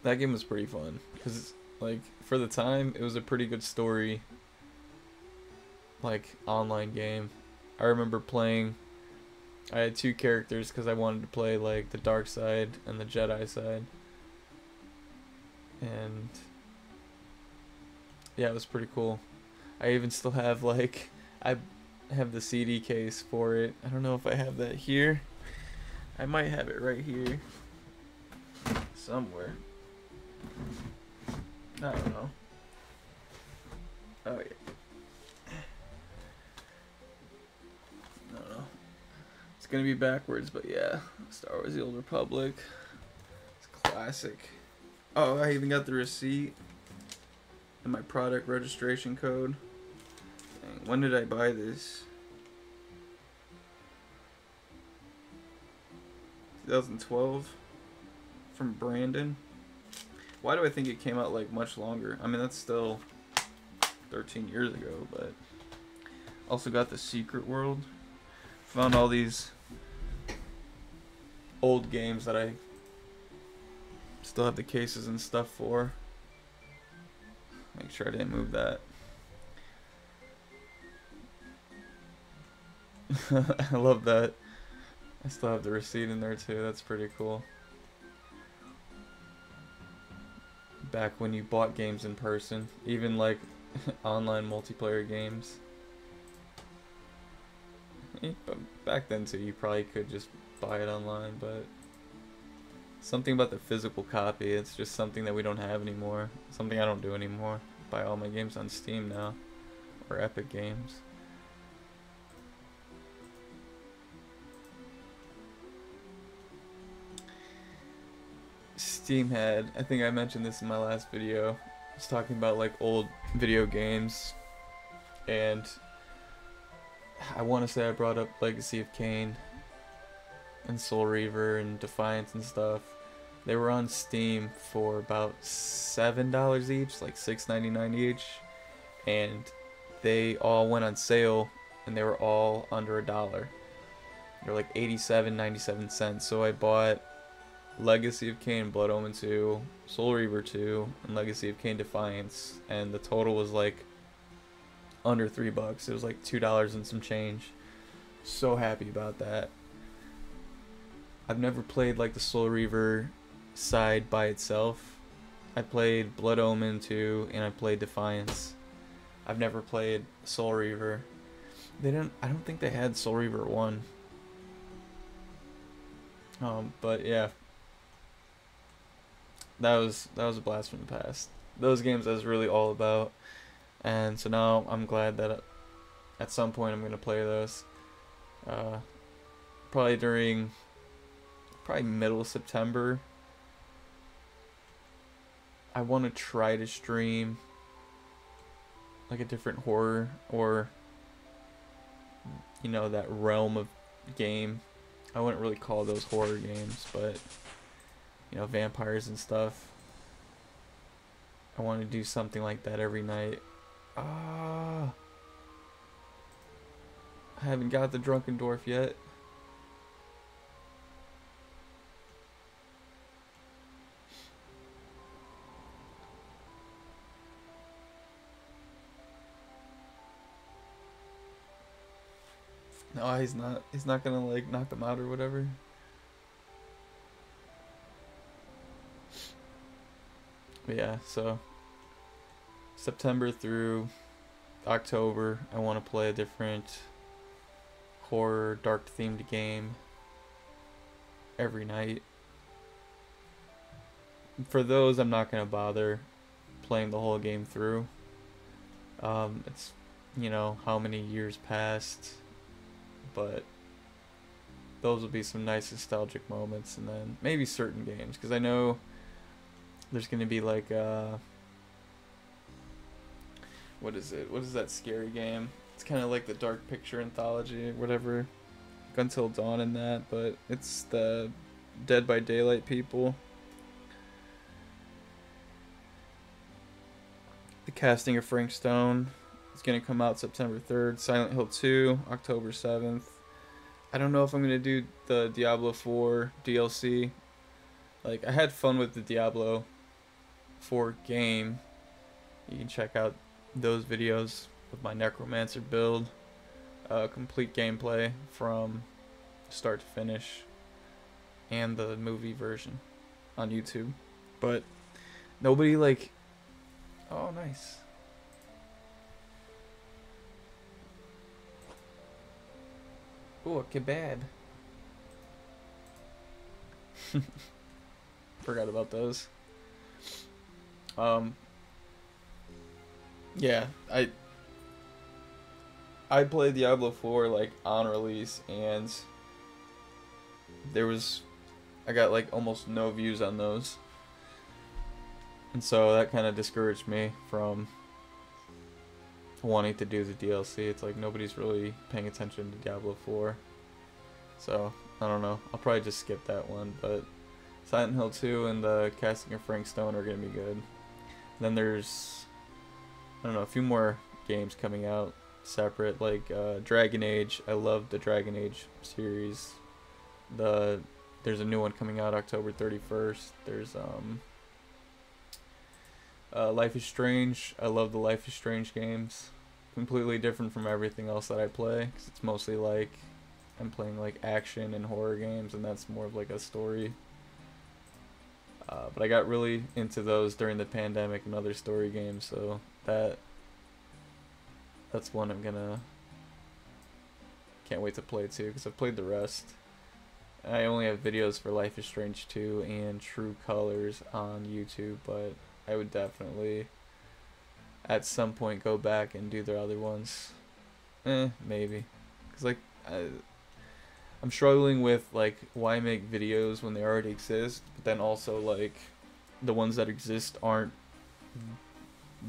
That game was pretty fun, because Like, for the time, it was a pretty good story, like, online game. I remember playing, I had two characters because I wanted to play, like, the dark side and the Jedi side. And, yeah, it was pretty cool. I even still have, like, I have the CD case for it. I don't know if I have that here. I might have it right here somewhere. I don't know. Oh, yeah. I don't know. It's gonna be backwards, but yeah. Star Wars The Old Republic. It's classic. Oh, I even got the receipt and my product registration code. Dang, when did I buy this? 2012 from Brandon. Why do I think it came out, like, much longer? I mean, that's still 13 years ago, but... Also got The Secret World. Found all these old games that I still have the cases and stuff for. Make sure I didn't move that. I love that. I still have the receipt in there, too. That's pretty cool. Back when you bought games in person, even like online multiplayer games. But back then too, you probably could just buy it online, but something about the physical copy, it's just something that we don't have anymore. Something I don't do anymore. I buy all my games on Steam now, or Epic Games. Steam had, I think I mentioned this in my last video, I was talking about like old video games, and I want to say I brought up Legacy of Kain and Soul Reaver and Defiance and stuff. They were on Steam for about $7 each, like $6.99 each, and they all went on sale and they were all under $1. They were like 87, 97 cents, so I bought Legacy of Kain, Blood Omen 2, Soul Reaver 2, and Legacy of Kain Defiance, and the total was like under $3. It was like $2 and some change. So happy about that. I've never played like the Soul Reaver side by itself. I played Blood Omen 2 and I played Defiance. I've never played Soul Reaver. They didn't, I don't think they had Soul Reaver 1. But yeah. That was a blast from the past. Those games I was really all about, and so now I'm glad that at some point I'm gonna play those. Probably middle of September. I want to try to stream like a different horror, or you know, that realm of game. I wouldn't really call those horror games, but you know, vampires and stuff. I want to do something like that every night. I haven't got the Drunken Dwarf yet. No, he's not gonna like knock them out or whatever. But yeah, so September through October, I want to play a different horror, dark-themed game every night. For those, I'm not going to bother playing the whole game through. It's, you know, how many years passed, but those will be some nice nostalgic moments, and then maybe certain games, because I know there's gonna be like what is that scary game? It's kinda like the Dark Picture Anthology or whatever. Like Until Dawn and that, but it's the Dead by Daylight people. The Casting of Frank Stone is gonna come out September 3rd, Silent Hill 2, October 7th. I don't know if I'm gonna do the Diablo 4 DLC. Like, I had fun with the Diablo 4 game, You can check out those videos of my necromancer build, complete gameplay from start to finish, and the movie version on YouTube. But nobody like... Oh, nice. Ooh, a kebab. Forgot about those. Yeah, I played Diablo 4 like on release, and there was, I got like almost no views on those, and so that kind of discouraged me from wanting to do the DLC. It's like nobody's really paying attention to Diablo 4, so I don't know. I'll probably just skip that one, but Silent Hill 2 and The Casting of Frank Stone are gonna be good. And then there's, I don't know, a few more games coming out separate, like Dragon Age. I love the Dragon Age series. There's a new one coming out October 31st. There's Life is Strange. I love the Life is Strange games. Completely different from everything else that I play, because it's mostly like I'm playing like action and horror games, and that's more of like a story. But I got really into those during the pandemic and other story games, so that's one I'm gonna... Can't wait to play too, because I've played the rest. I only have videos for Life is Strange 2 and True Colors on YouTube, but I would definitely at some point go back and do their other ones. Maybe. Because, like, I'm struggling with, like, why make videos when they already exist, but then also, like, the ones that exist aren't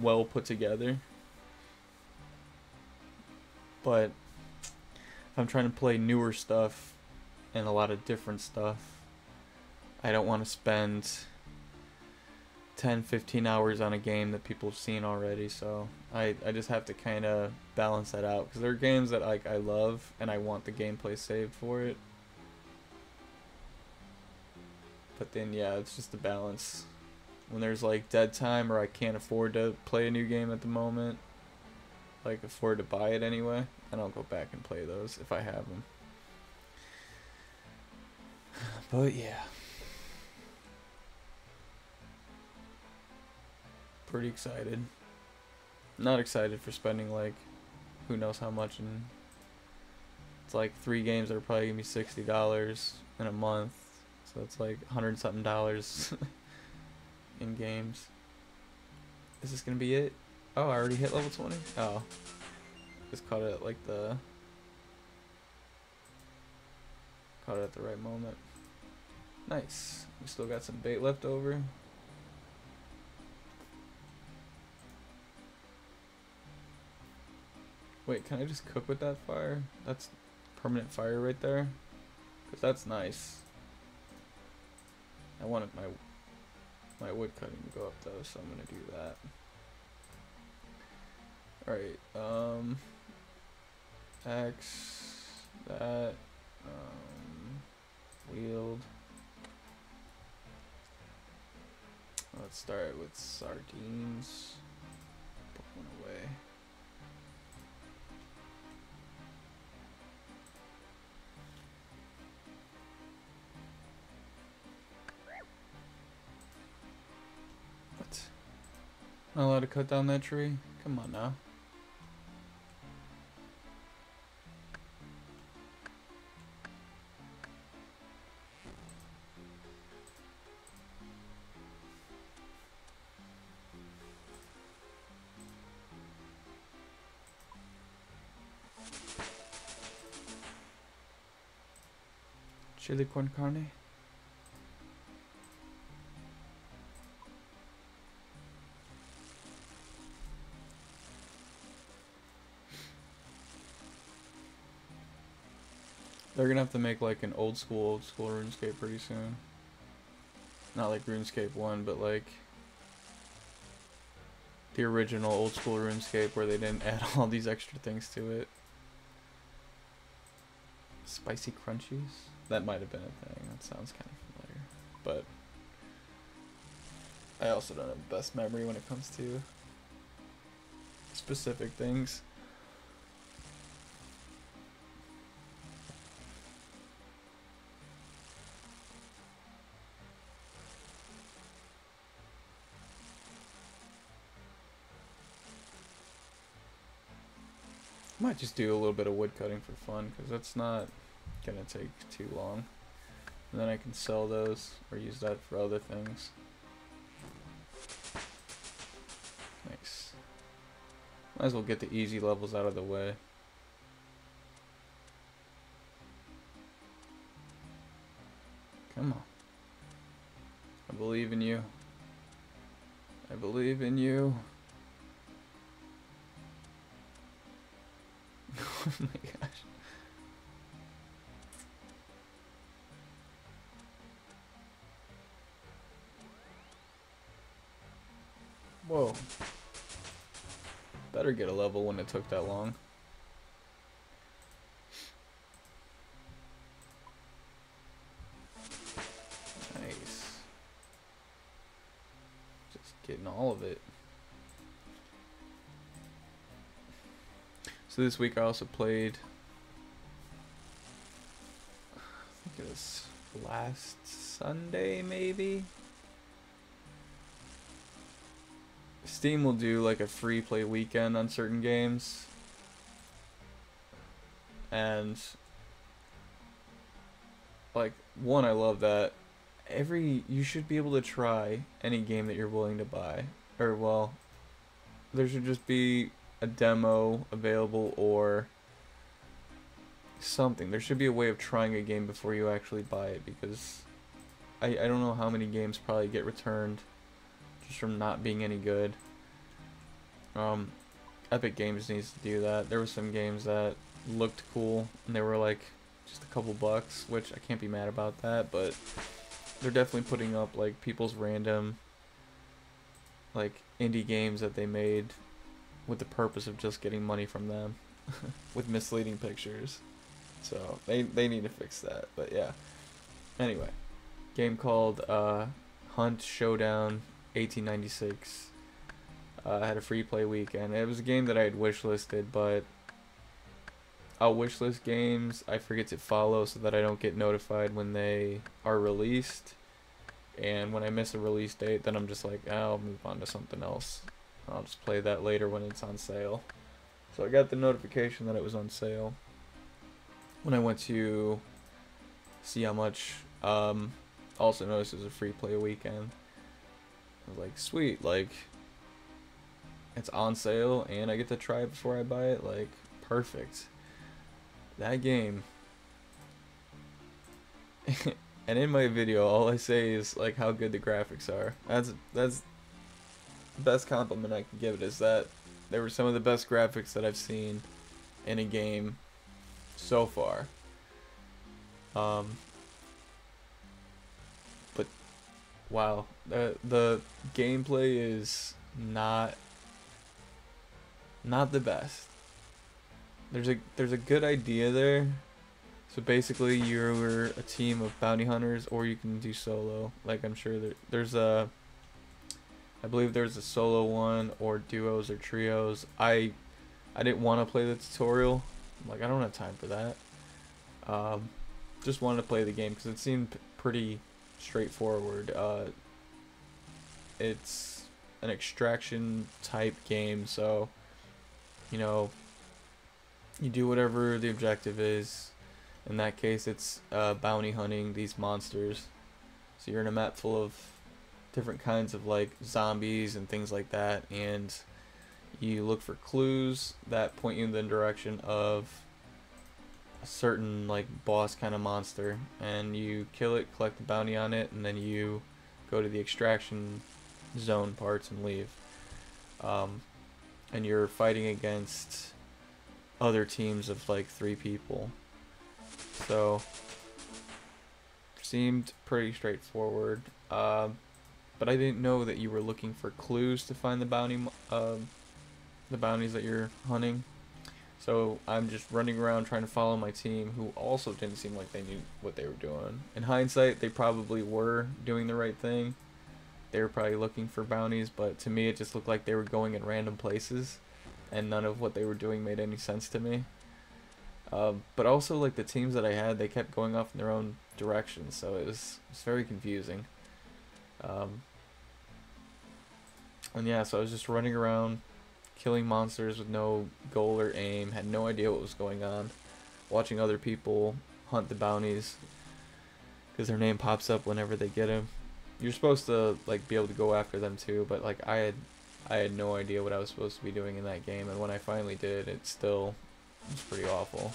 well put together. But if I'm trying to play newer stuff and a lot of different stuff, I don't want to spend 10-15 hours on a game that people have seen already, so I just have to kind of balance that out, because there are games that I love and I want the gameplay saved for it, but then yeah, it's just the balance when there's like dead time, or I can't afford to play a new game at the moment, like afford to buy it anyway, and I'll go back and play those if I have them. But yeah, pretty excited. Not excited for spending like who knows how much, and it's like 3 games that are probably gonna be $60 in a month, so it's like $100 something in games. Is this gonna be it? Oh, I already hit level 20? Oh, just caught it at the right moment. Nice. We still got some bait left over. Wait, can I just cook with that fire? That's permanent fire right there. Because that's nice. I wanted my wood cutting to go up though, so I'm going to do that. Alright, axe, that, wield. Let's start with sardines. Put one away. What? Not allowed to cut down that tree? Come on now. Chili con carne. They're gonna have to make like an old school RuneScape pretty soon. Not like RuneScape 1, but like the original old school RuneScape where they didn't add all these extra things to it. Spicy crunchies? That might have been a thing. That sounds kind of familiar. But I also don't have the best memory when it comes to specific things. Might just do a little bit of wood cutting for fun, because that's not gonna take too long. And then I can sell those or use that for other things. Nice. Might as well get the easy levels out of the way. Come on. I believe in you. I believe in you. Oh my gosh. Whoa. Better get a level when it took that long. Nice. Just getting all of it. So this week I also played, I think it was last Sunday maybe? Steam will do like a free play weekend on certain games. And like one, I love that. You should be able to try any game that you're willing to buy. Or well, there should just be a demo available or something. There should be a way of trying a game before you actually buy it, because I don't know how many games probably get returned just from not being any good. Epic Games needs to do that. There were some games that looked cool and they were like just a couple bucks, which I can't be mad about that, but they're definitely putting up like people's random like indie games that they made with the purpose of just getting money from them with misleading pictures. So they need to fix that. But yeah, anyway, game called Hunt Showdown 1896. Had a free play weekend. It was a game that I had wishlisted, but I'll wishlist games. I forget to follow so that I don't get notified when they are released, and when I miss a release date, then I'm just like, oh, I'll move on to something else. I'll just play that later when it's on sale. So I got the notification that it was on sale when I went to see how much. Also noticed it was a free play weekend. I was like, sweet, like it's on sale and I get to try it before I buy it, like perfect. That game. And in my video all I say is like how good the graphics are. That's the best compliment I can give it, is that they were some of the best graphics that I've seen in a game so far. But wow, the gameplay is not the best. There's a good idea there. So basically you're a team of bounty hunters, or you can do solo. Like I'm sure I believe there's a solo one, or duos or trios. I didn't want to play the tutorial. I'm like, I don't have time for that. Just wanted to play the game because it seemed pretty straightforward. It's an extraction type game, so you know, you do whatever the objective is. In that case, it's bounty hunting these monsters. So you're in a map full of different kinds of like zombies and things like that, and you look for clues that point you in the direction of a certain like boss kind of monster, and you kill it, collect the bounty on it, and then you go to the extraction zone parts and leave. And you're fighting against other teams of like 3 people. So seemed pretty straightforward. But I didn't know that you were looking for clues to find the bounties that you're hunting. So I'm just running around trying to follow my team, who also didn't seem like they knew what they were doing. In hindsight, they probably were doing the right thing. They were probably looking for bounties, but to me it just looked like they were going in random places. and none of what they were doing made any sense to me. But also, like, the teams that I had, they kept going off in their own directions, so it was very confusing. And yeah, so I was just running around, killing monsters with no goal or aim, had no idea what was going on, watching other people hunt the bounties, because their name pops up whenever they get them. You're supposed to, like, be able to go after them too, but, like, I had no idea what I was supposed to be doing in that game, and when I finally did, it still was pretty awful.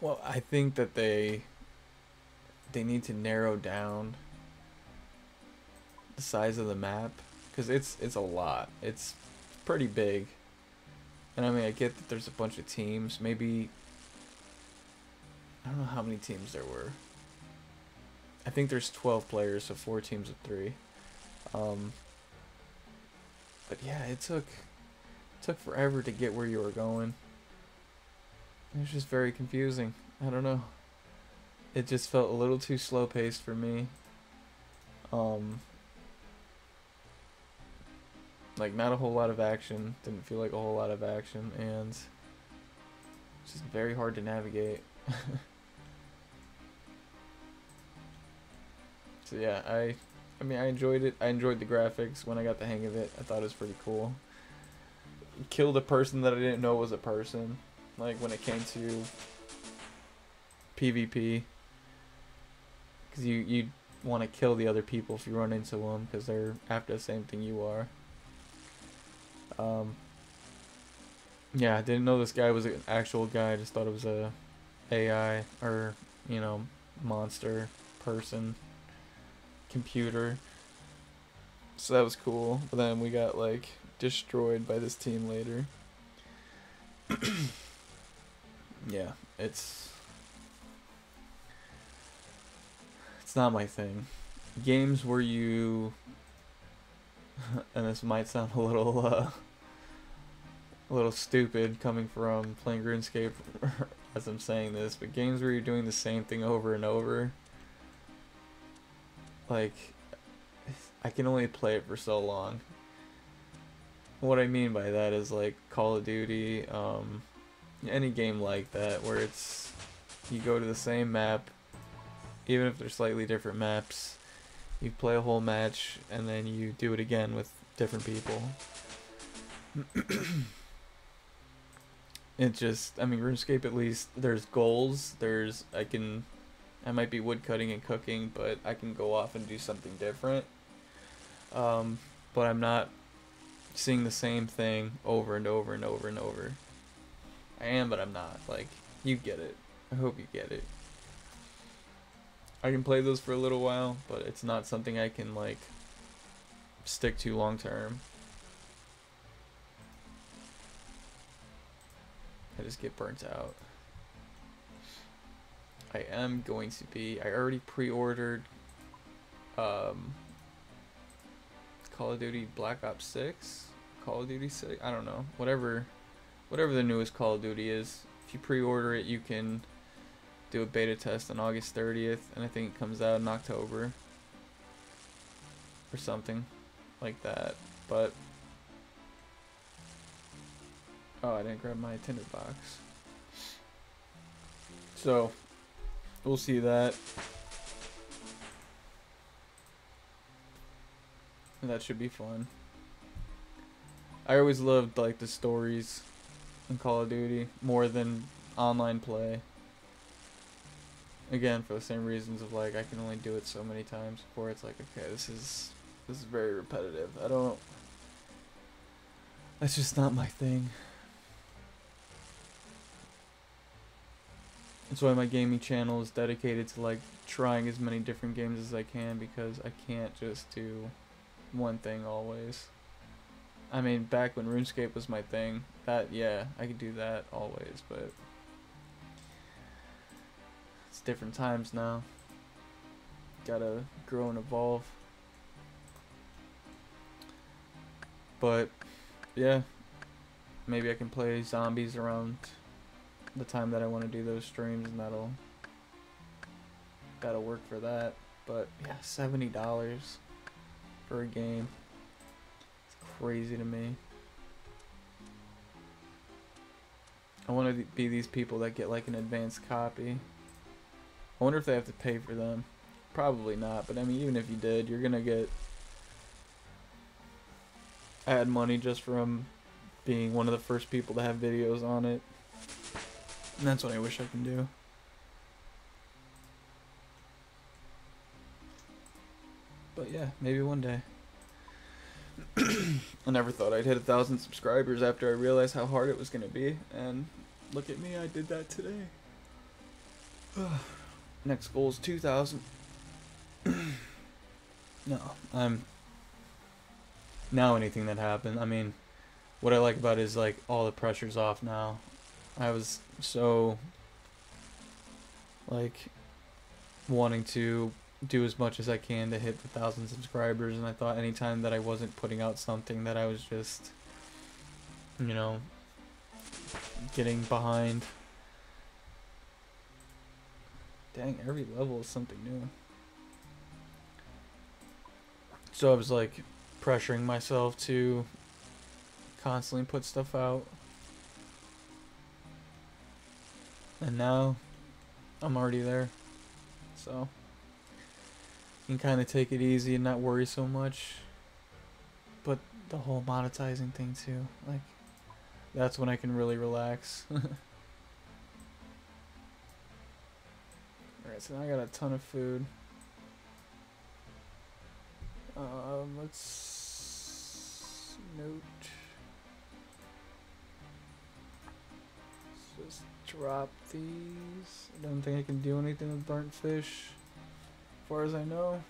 Well, I think that they need to narrow down the size of the map, because it's a lot. It's pretty big. And I mean, I get that there's a bunch of teams. Maybe, I don't know how many teams there were. I think there's 12 players, so 4 teams of 3. But yeah, it took forever to get where you were going. It was just very confusing. I don't know. It just felt a little too slow-paced for me. Like, not a whole lot of action. Didn't feel like a whole lot of action, and it's just very hard to navigate. So yeah, I mean, I enjoyed it. I enjoyed the graphics when I got the hang of it. I thought it was pretty cool. Killed a person that I didn't know was a person. Like, when it came to PvP, because you want to kill the other people if you run into them, because they're after the same thing you are. Yeah, I didn't know this guy was an actual guy. I just thought it was a AI, or, you know, monster, person, computer. So that was cool. But then we got, like, destroyed by this team later. Yeah, it's not my thing. Games where you, and this might sound a little stupid coming from playing RuneScape as I'm saying this, but games where you're doing the same thing over and over, like, I can only play it for so long. What I mean by that is, like, Call of Duty, any game like that, where it's, you go to the same map, even if they're slightly different maps. You play a whole match, and then you do it again with different people. It just, I mean, RuneScape, at least, there's goals, there's, I might be woodcutting and cooking, but I can go off and do something different. But I'm not seeing the same thing over and over and over and over. I am, but I'm not. Like, you get it. I hope you get it. I can play those for a little while, but it's not something I can, like, stick to long term. I just get burnt out. I already pre-ordered Call of Duty Black Ops 6? Call of Duty 6? I don't know. Whatever the newest Call of Duty is, if you pre-order it, you can do a beta test on August 30th, and I think it comes out in October or something like that. But oh, I didn't grab my tinder box, so we'll see that. And that should be fun. I always loved, like, the stories in Call of Duty more than online play. Again, for the same reasons of, like, I can only do it so many times before it's like, okay, this is very repetitive. That's just not my thing. That's why my gaming channel is dedicated to, like, trying as many different games as I can, because I can't just do one thing always. I mean, back when RuneScape was my thing, that, yeah, I could do that always, but it's different times now. Gotta grow and evolve. But yeah, maybe I can play zombies around the time that I want to do those streams, and gotta work for that. But yeah, $70 for a game, it's crazy to me. I want to be these people that get like an advanced copy. I wonder if they have to pay for them. Probably not, but I mean, even if you did, you're gonna get ad money just from being one of the first people to have videos on it. And that's what I wish I can do. But yeah, maybe one day. I never thought I'd hit 1,000 subscribers after I realized how hard it was gonna be, and look at me, I did that today. Next goal is 2,000. No, I'm... Now anything that happened, I mean, what I like about it is, like, all the pressure's off now. I was so, like, wanting to do as much as I can to hit 1,000 subscribers, and I thought anytime that I wasn't putting out something that I was just, you know, getting behind. Dang, every level is something new. So I was like pressuring myself to constantly put stuff out. And now I'm already there. So you can kind of take it easy and not worry so much. But the whole monetizing thing too. Like, that's when I can really relax. Alright, so now I got a ton of food. Let's note. Let's just drop these. I don't think I can do anything with burnt fish, as far as I know.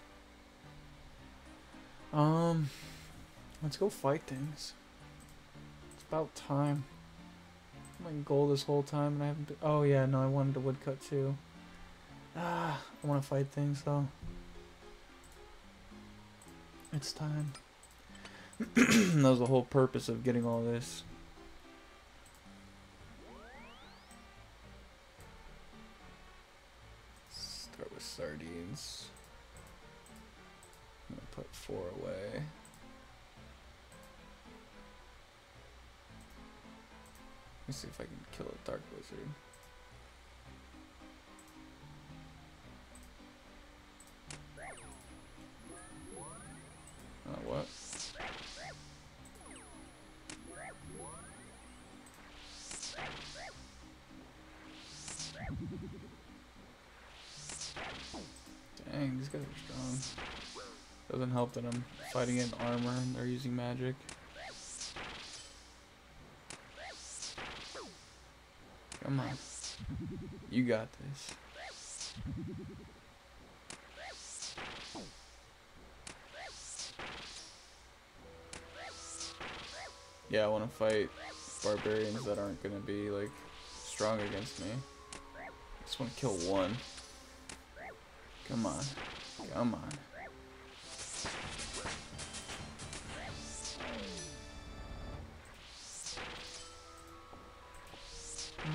Let's go fight things. It's about time. I'm in gold this whole time, and I haven't been. Oh yeah, no, I wanted to woodcut too. Ah, I want to fight things though. It's time. That was the whole purpose of getting all this. Start with sardines. I'm gonna put 4 away. Let me see if I can kill a dark wizard. What? Dang, these guys are strong. Doesn't help that I'm fighting in armor and they're using magic. Come on. You got this. Yeah, I want to fight barbarians that aren't going to be, like, strong against me. I just want to kill one. Come on. Come on.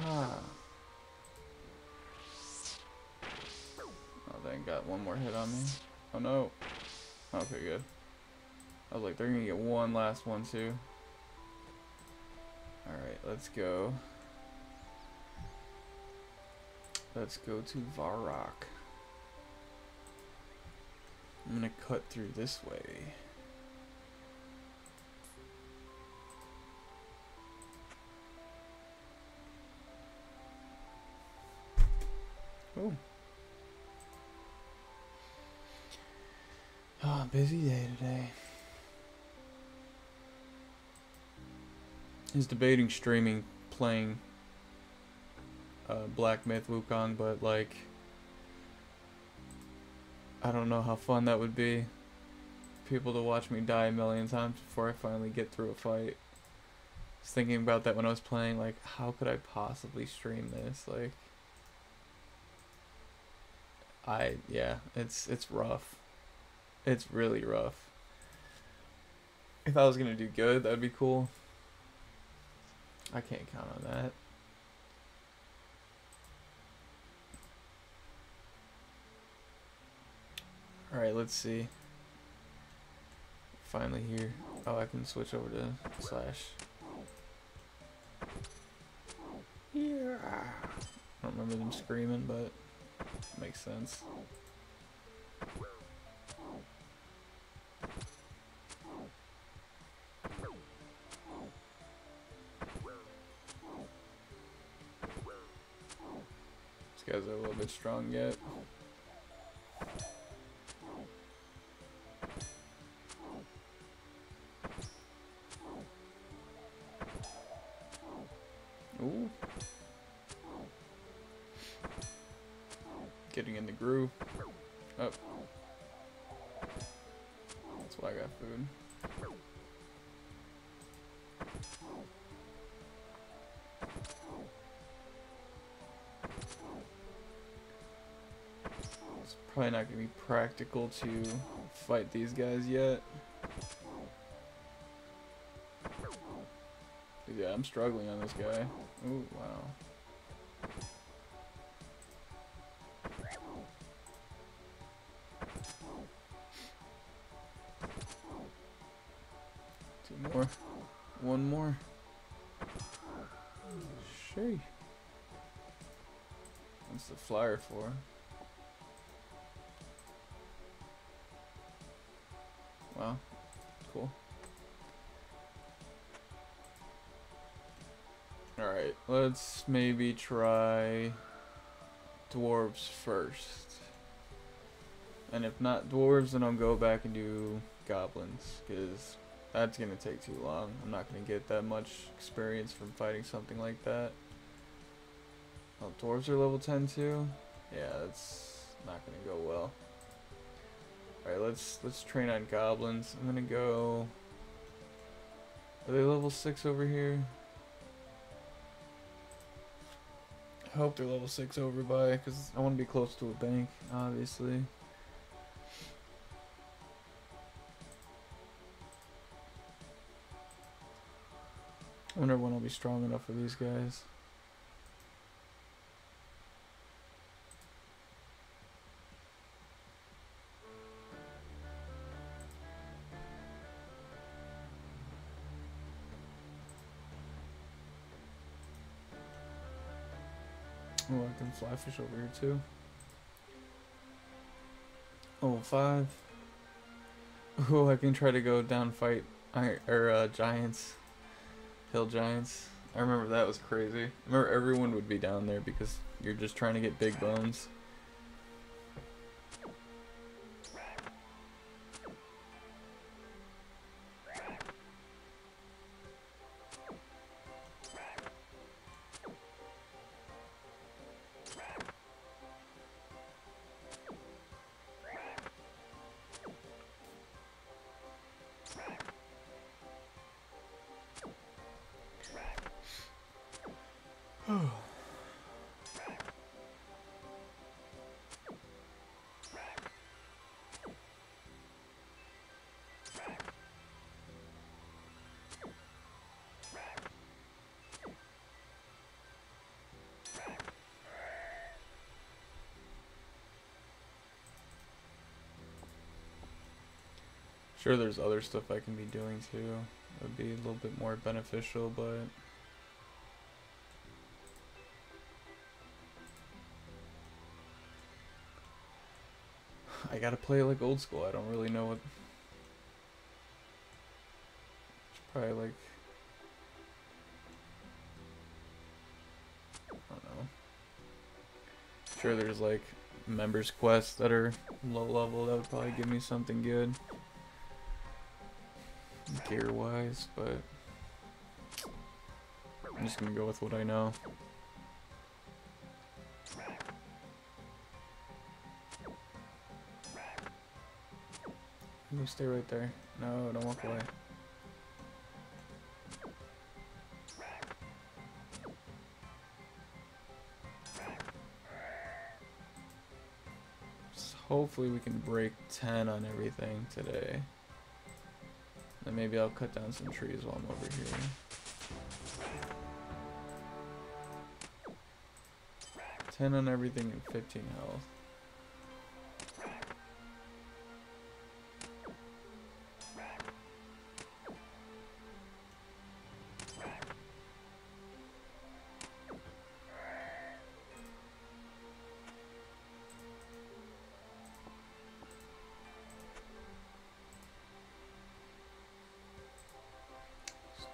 Ah. Oh, they got one more hit on me. Oh, no. Okay, good. I was like, they're going to get one last one, too. Alright, let's go. Let's go to Varrock. I'm gonna cut through this way. Oh. Ah, busy day today. He's debating streaming, playing Black Myth Wukong, but like, I don't know how fun that would be. People to watch me die a million times before I finally get through a fight. I was thinking about that when I was playing, like, how could I possibly stream this? Like, yeah, it's rough. It's really rough. If I was gonna do good, that would be cool. I can't count on that. Alright, let's see. Finally here. Oh, I can switch over to slash. I don't remember them screaming, but it makes sense. These guys are a little bit strong yet. Ooh. Getting in the groove. Up. Oh. That's why I got food. It's probably not going to be practical to fight these guys yet. Yeah, I'm struggling on this guy. Ooh, wow. Two more. One more. Sheesh. What's the flyer for? Wow. Cool. Alright, let's maybe try dwarves first. And if not dwarves, then I'll go back and do goblins, because that's going to take too long. I'm not going to get that much experience from fighting something like that. Oh, dwarves are level 10 too? Yeah, that's not going to go well. Alright, let's train on goblins. I'm going to go... Are they level 6 over here? I hope they're level 6 over by, because I want to be close to a bank, obviously. I wonder when I'll be strong enough for these guys. Oh, I can fly fish over here too. Oh, 5. Oh, I can try to go down fight giants, hill giants. I remember that was crazy. I remember everyone would be down there because you're just trying to get big bones. Sure, there's other stuff I can be doing too. It would be a little bit more beneficial, but I gotta play like old school. I don't really know what. It's probably like, I don't know. Sure, there's like members' quests that are low level that would probably give me something good. Gear wise, but I'm just gonna go with what I know. I'm gonna stay right there. No, don't walk away. So hopefully we can break 10 on everything today. And maybe I'll cut down some trees while I'm over here. Ten on everything and 15 health.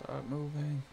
Stop moving.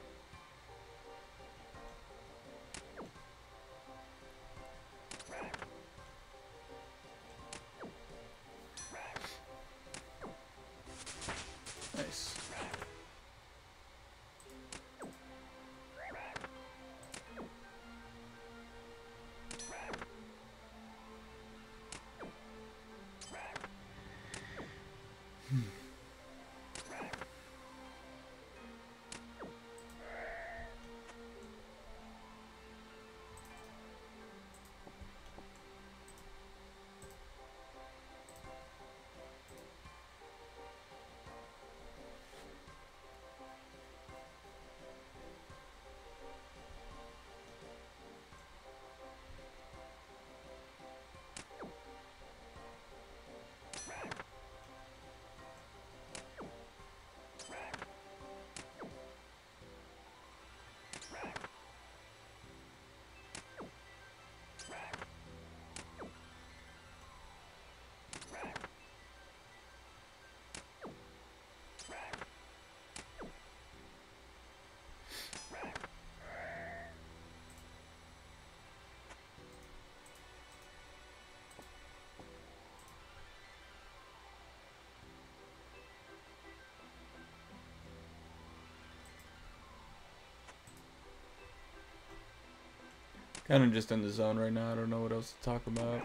Kind of just in the zone right now. I don't know what else to talk about.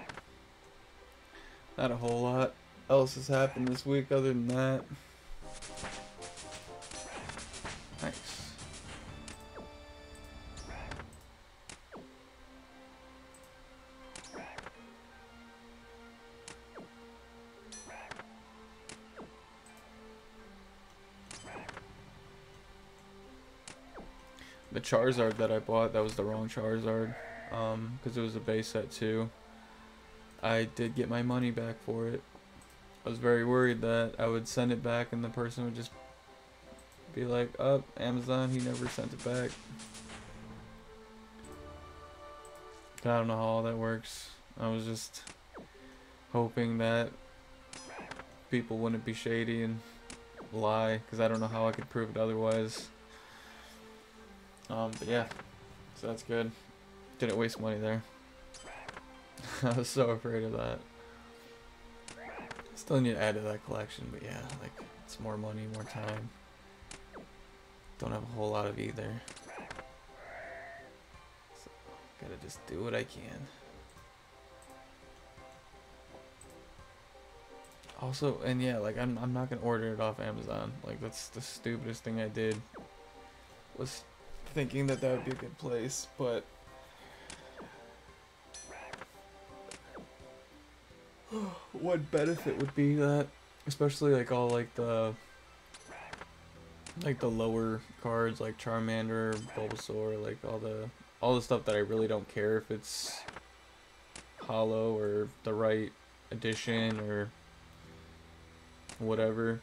Not a whole lot else has happened this week other than that. Nice. The Charizard that I bought, that was the wrong Charizard. Because it was a base set too. I did get my money back for it. I was very worried that I would send it back and the person would just be like, oh, Amazon, he never sent it back. I don't know how all that works. I was just hoping that people wouldn't be shady and lie, because I don't know how I could prove it otherwise. But yeah, so that's good. Didn't waste money there. I was so afraid of that. Still need to add to that collection, but yeah, like, it's more money, more time. Don't have a whole lot of either. So, gotta just do what I can. Also, and yeah, like, I'm not gonna order it off Amazon. Like, that's the stupidest thing I did. Was thinking that would be a good place, but... What benefit would be that, especially like all like the lower cards like Charmander, Bulbasaur, like all the stuff that I really don't care if it's hollow or the right edition or whatever,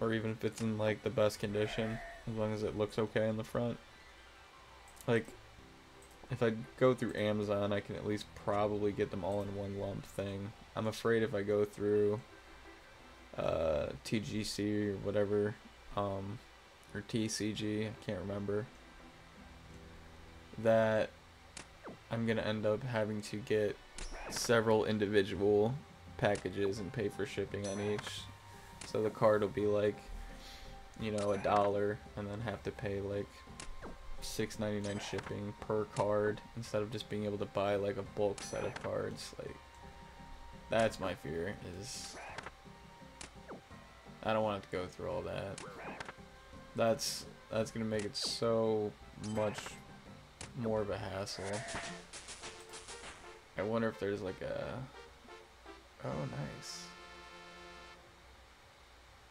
or even if it's in like the best condition, as long as it looks okay in the front. Like, if I go through Amazon, I can at least probably get them all in one lump thing. I'm afraid if I go through TGC or whatever, or TCG, I can't remember, that I'm going to end up having to get several individual packages and pay for shipping on each. So the card will be like, you know, $1, and then have to pay like $6.99 shipping per card instead of just being able to buy like a bulk set of cards. Like, that's my fear, is I don't want to go through all that. That's gonna make it so much more of a hassle. I wonder if there's like a... Oh, nice.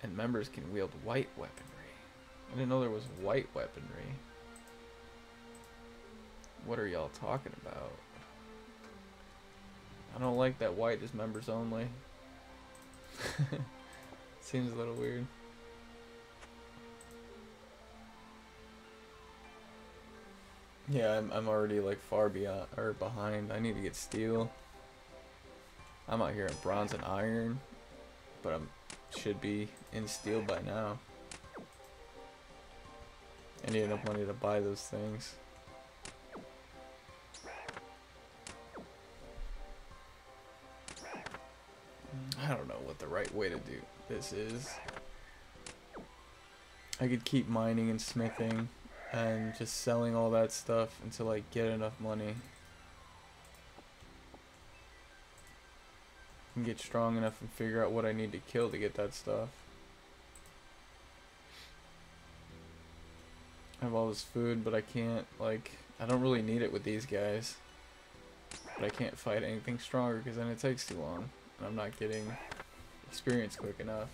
And members can wield white weaponry. I didn't know there was white weaponry. What are y'all talking about? I don't like that white is members only. Seems a little weird. Yeah, I'm already like far beyond or behind. I need to get steel. I'm out here in bronze and iron, but I should be in steel by now. I need enough money to buy those things. I don't know what the right way to do this is. I could keep mining and smithing and just selling all that stuff until I get enough money and get strong enough and figure out what I need to kill to get that stuff. I have all this food, but I can't, like, I don't really need it with these guys, but I can't fight anything stronger because then it takes too long and I'm not getting experience quick enough.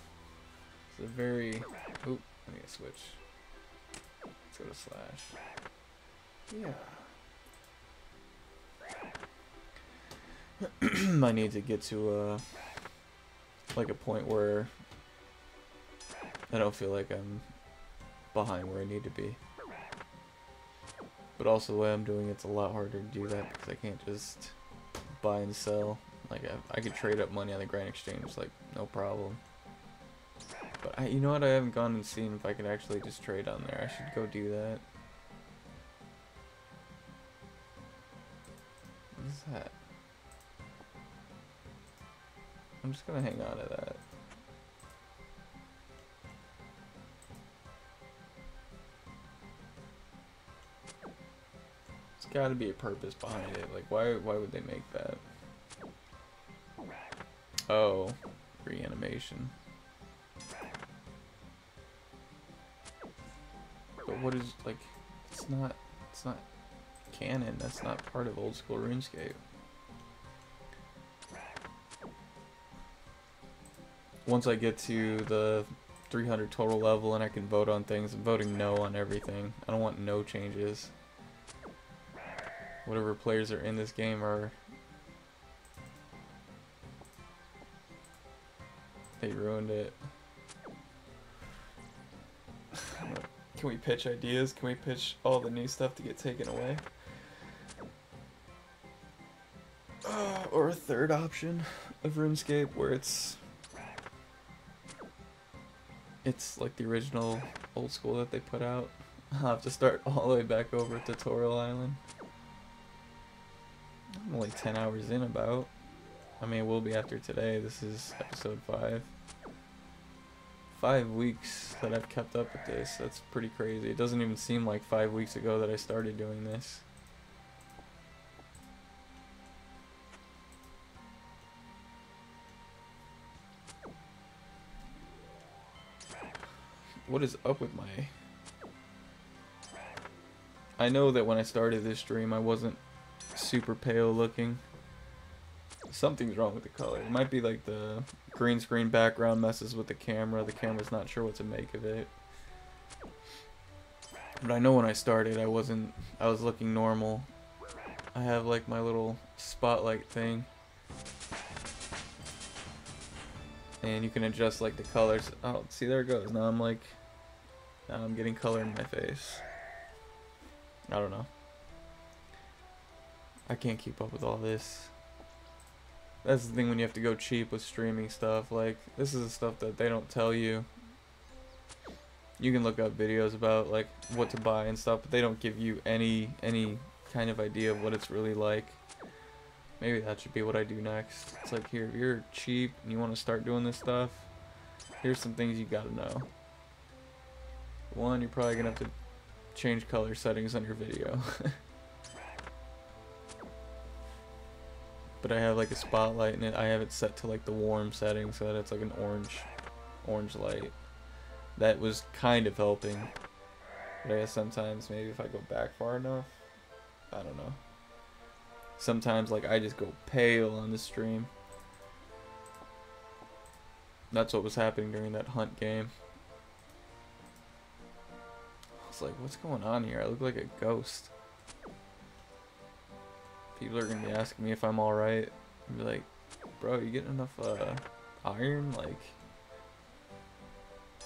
It's a very, oop, I need to switch. Let's go to slash. Yeah. I need to get to like a point where I don't feel like I'm behind where I need to be, but also the way I'm doing it's a lot harder to do that because I can't just buy and sell. Like I could trade up money on the Grand Exchange, like no problem, but I, you know what, I haven't gone and seen if I could actually just trade on there. I should go do that. What is that? I'm just gonna hang on to that. There's gotta be a purpose behind it. Like why would they make that? Oh, reanimation. But what is, like, it's not canon, that's not part of old school RuneScape. Once I get to the 300 total level and I can vote on things, I'm voting no on everything. I don't want no changes. Whatever players are in this game are... They ruined it. Can we pitch ideas? Can we pitch all the new stuff to get taken away? Or a third option of RuneScape where it's like the original old school that they put out. I'll have to start all the way back over at Tutorial Island. I'm only 10 hours in about. I mean, it will be after today. This is episode 5. 5 weeks that I've kept up with this. That's pretty crazy. It doesn't even seem like 5 weeks ago that I started doing this. What is up with my... I know that when I started this stream I wasn't super pale looking. Something's wrong with the color. It might be like the green screen background messes with the camera. The camera's not sure what to make of it. But I know when I started I was looking normal. I have like my little spotlight thing. And you can adjust like the colors. Oh, see, there it goes. Now I'm getting color in my face. I don't know. I can't keep up with all this. That's the thing when you have to go cheap with streaming stuff. Like, this is the stuff that they don't tell you. You can look up videos about like what to buy and stuff, but they don't give you any kind of idea of what it's really like. Maybe that should be what I do next. It's like, here, if you're cheap and you want to start doing this stuff, here's some things you gotta know. One, you're probably gonna have to change color settings on your video. But I have like a spotlight in it. I have it set to like the warm setting so that it's like an orange light. That was kind of helping. But I guess sometimes maybe if I go back far enough, I don't know. Sometimes, like, I just go pale on the stream. That's what was happening during that Hunt game. I was like, what's going on here? I look like a ghost. People are going to be asking me if I'm alright. I'll be like, bro, you getting enough iron? Like,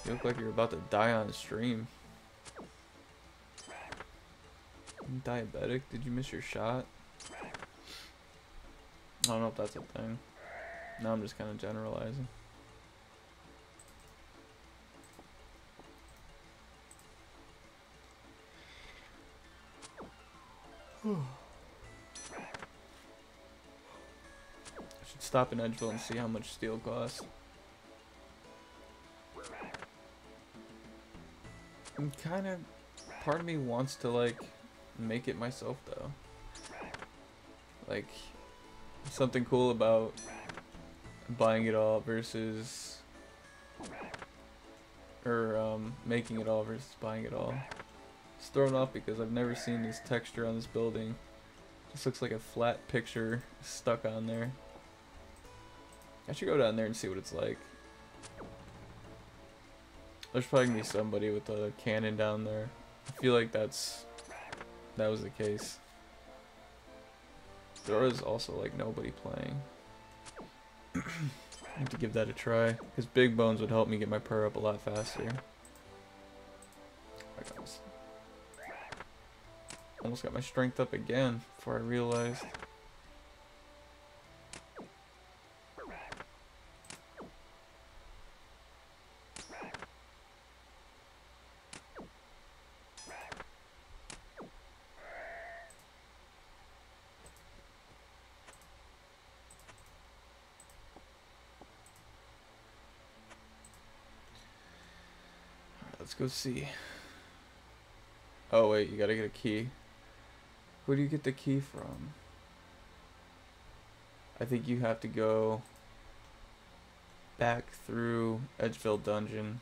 you look like you're about to die on the stream. I'm diabetic? Did you miss your shot? I don't know if that's a thing. Now I'm just kind of generalizing. I should stop in Edgeville and see how much steel costs. I'm kind of... part of me wants to, like, make it myself, though. Like, something cool about buying it all versus... or, making it all versus buying it all. It's thrown off because I've never seen this texture on this building. This looks like a flat picture stuck on there. I should go down there and see what it's like. There's probably gonna be somebody with a cannon down there. I feel like that was the case. There was also like nobody playing. I have to give that a try. His big bones would help me get my prayer up a lot faster. Almost got my strength up again before I realized. Alright, let's go see. Oh wait, you gotta get a key. Where do you get the key from? I think you have to go back through Edgeville Dungeon.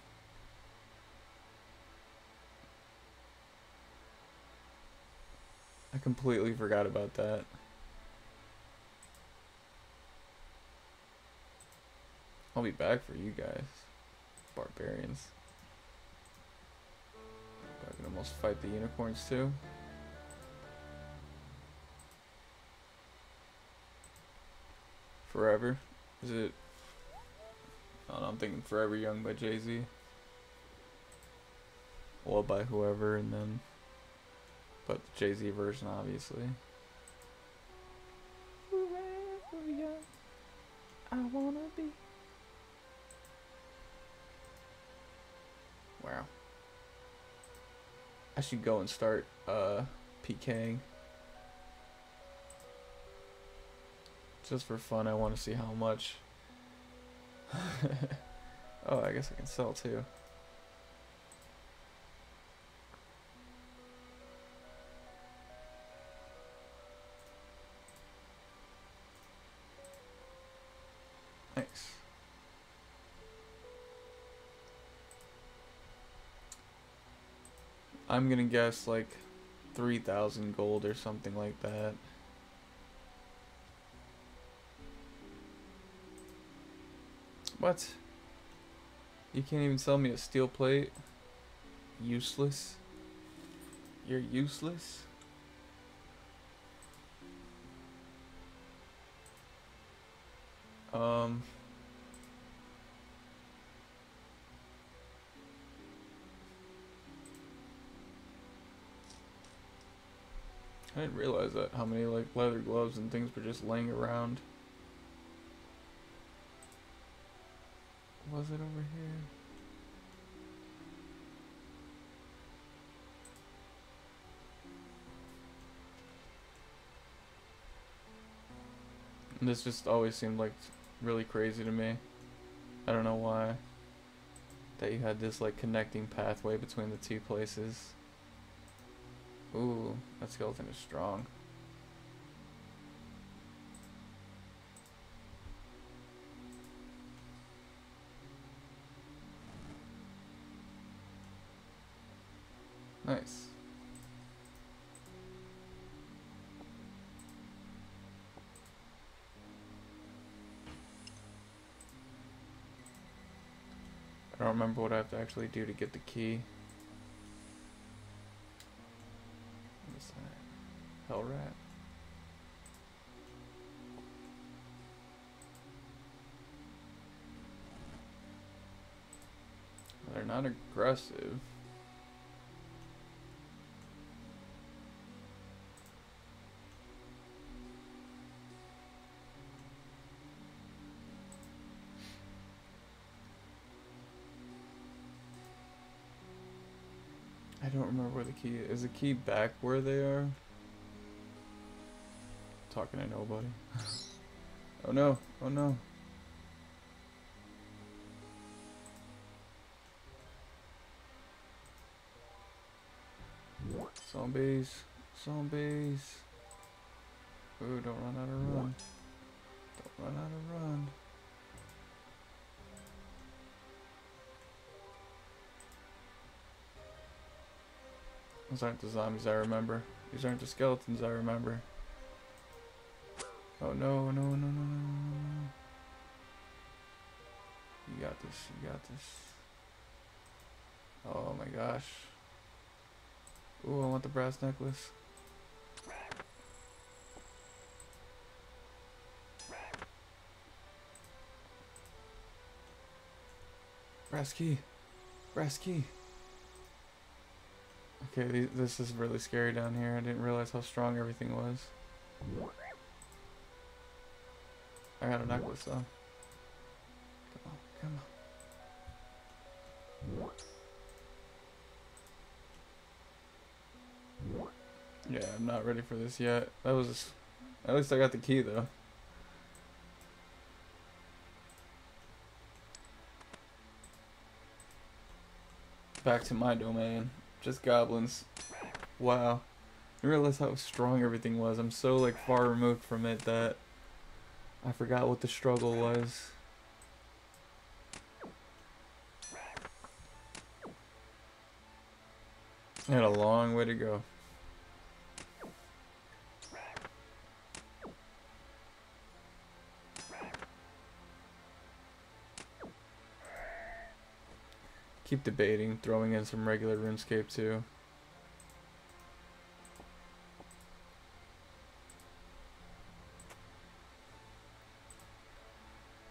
I completely forgot about that. I'll be back for you guys, barbarians. I can almost fight the unicorns too. Forever? Is it? I don't know, I'm thinking Forever Young by Jay-Z. Well, by whoever, and then. But the Jay-Z version, obviously. Forever young, I wanna be. Wow. I should go and start PKing. Just for fun, I want to see how much. Oh, I guess I can sell too. Nice. I'm gonna guess like 3,000 gold or something like that. What? You can't even sell me a steel plate? Useless? You're useless? I didn't realize that how many like leather gloves and things were just laying around. Was it over here? And this just always seemed like really crazy to me. I don't know why. That you had this like connecting pathway between the two places. Ooh, that skeleton is strong. Nice. I don't remember what I have to actually do to get the key. What is that? Hell rat. They're not aggressive. I don't remember where the key is. Is the key back where they are? talking to nobody. Oh no, oh no. Zombies, zombies. Ooh, don't run out of run. Don't run out of run. Those aren't the zombies I remember. These aren't the skeletons I remember. Oh no, no, no, no, no, no. You got this, you got this. Oh my gosh. Ooh, I want the brass necklace. Brass key. Brass key. Okay, this is really scary down here. I didn't realize how strong everything was. I got a necklace though. Come on, come on. Yeah, I'm not ready for this yet. That was just, at least I got the key though. Back to my domain. Just goblins. Wow. I realized how strong everything was. I'm so like far removed from it that I forgot what the struggle was. I had a long way to go. Keep debating throwing in some regular RuneScape too.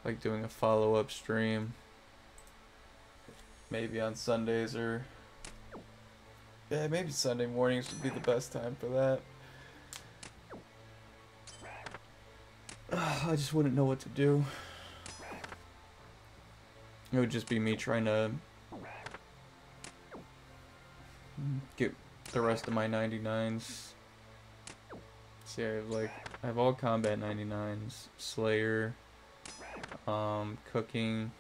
Like doing a follow-up stream, maybe on Sundays, or yeah, maybe Sunday mornings would be the best time for that. I just wouldn't know what to do. It would just be me trying to get the rest of my 99s. See, I have like, I have all combat 99s, Slayer, cooking.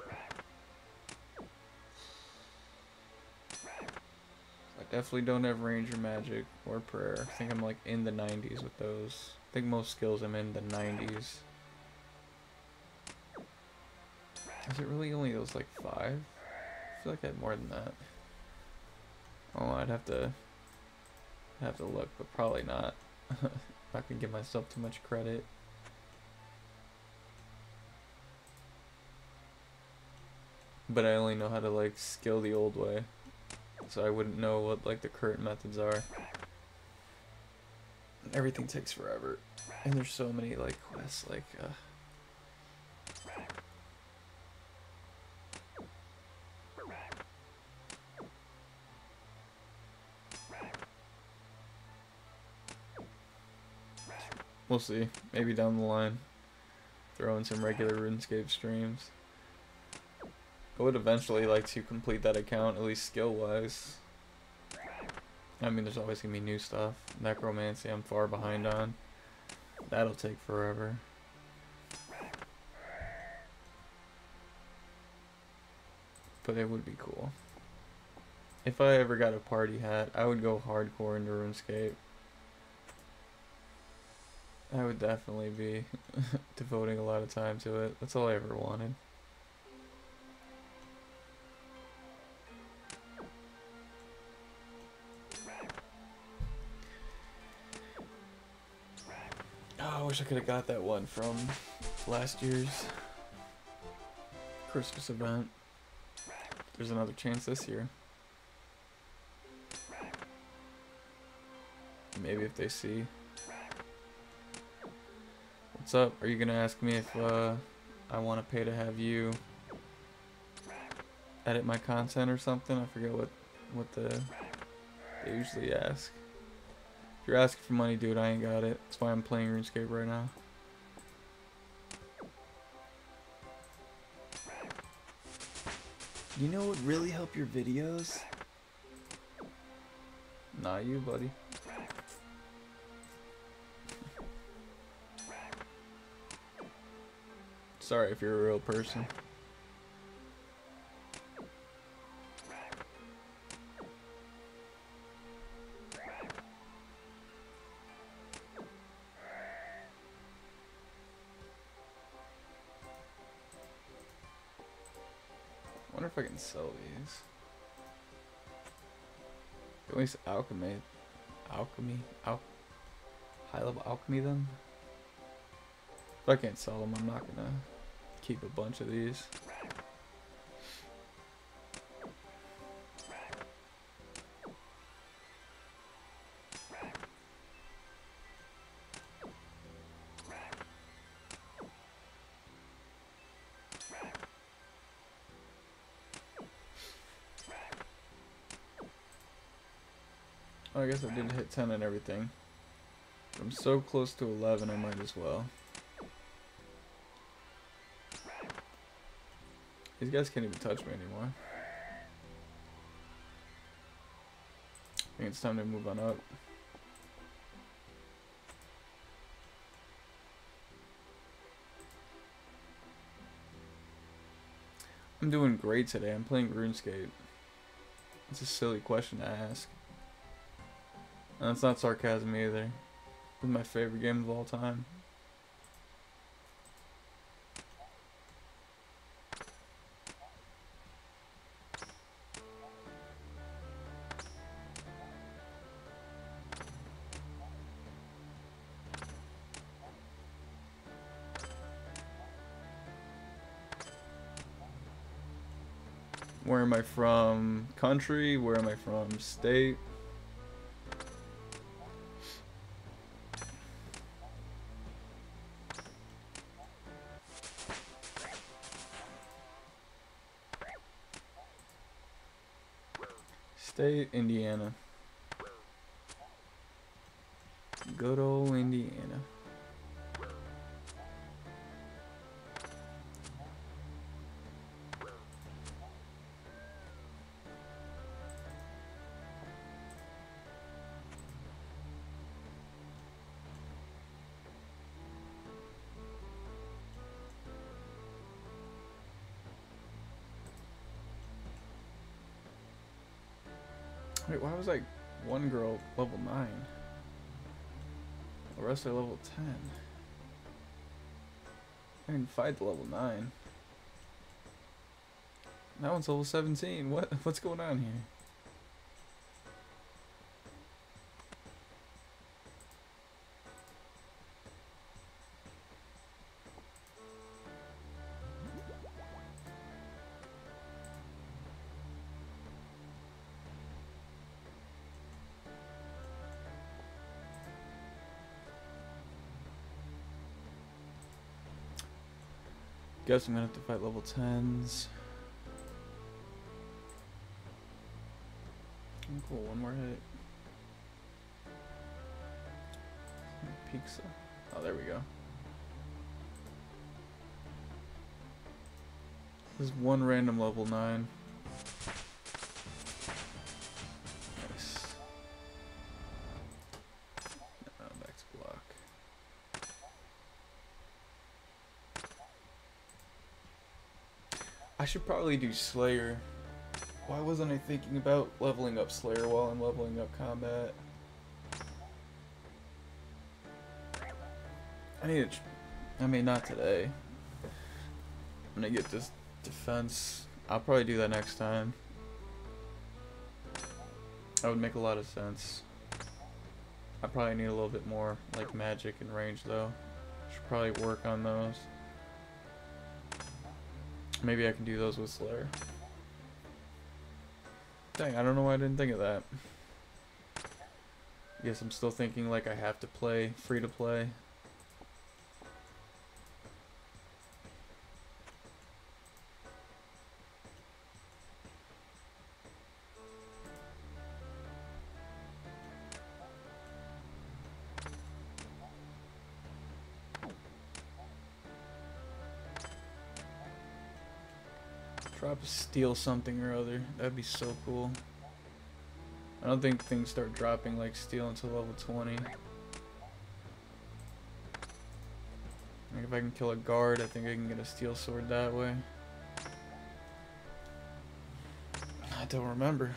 I definitely don't have Ranger, Magic, or Prayer. I think I'm like in the 90s with those. I think most skills I'm in the 90s. Is it really only those like 5? I feel like I have more than that. Oh, I'd have to look, but probably not. I can give myself too much credit. But I only know how to like skill the old way, so I wouldn't know what like the current methods are. Everything takes forever, and there's so many like quests like. We'll see. Maybe down the line, throw in some regular RuneScape streams. I would eventually like to complete that account, at least skill-wise. I mean, there's always gonna be new stuff. Necromancy, I'm far behind on. That'll take forever. But it would be cool. If I ever got a party hat, I would go hardcore into RuneScape. I would definitely be devoting a lot of time to it. That's all I ever wanted. Oh, I wish I could have got that one from last year's Christmas event. There's another chance this year. Maybe if they see. What's up? Are you gonna ask me if I want to pay to have you edit my content or something? I forget what they usually ask. If you're asking for money, dude, I ain't got it. That's why I'm playing RuneScape right now. You know what really help your videos? Not you, buddy. Sorry if you're a real person. Wonder if I can sell these. At least alchemy. High level alchemy then? If I can't sell them, I'm not gonna keep a bunch of these. Oh, I guess I didn't hit 10 and everything. I'm so close to 11, I might as well. These guys can't even touch me anymore. I think it's time to move on up. I'm doing great today. I'm playing RuneScape. It's a silly question to ask. And it's not sarcasm either. It's my favorite game of all time. Where am I from? Country? Where am I from? State? State, Indiana. Good old Indiana. Wait, why was like one girl level 9? The rest are level 10. I didn't fight the level 9. That one's level 17. What's going on here? Guess I'm gonna have to fight level 10s. Oh, cool, one more hit. Pizza. Oh, there we go. This is one random level 9. Nice. Now back to block. I should probably do Slayer. Why wasn't I thinking about leveling up Slayer while I'm leveling up combat? I need to... I mean, not today. I'm gonna get this defense. I'll probably do that next time. That would make a lot of sense. I probably need a little bit more, like, magic and range, though. Should probably work on those. Maybe I can do those with Slayer. Dang, I don't know why I didn't think of that. Yes, I'm still thinking like I have to play free to play. Steal something or other. That'd be so cool. I don't think things start dropping like steel until level 20. I Like if I can kill a guard, I think I can get a steel sword that way. I don't remember.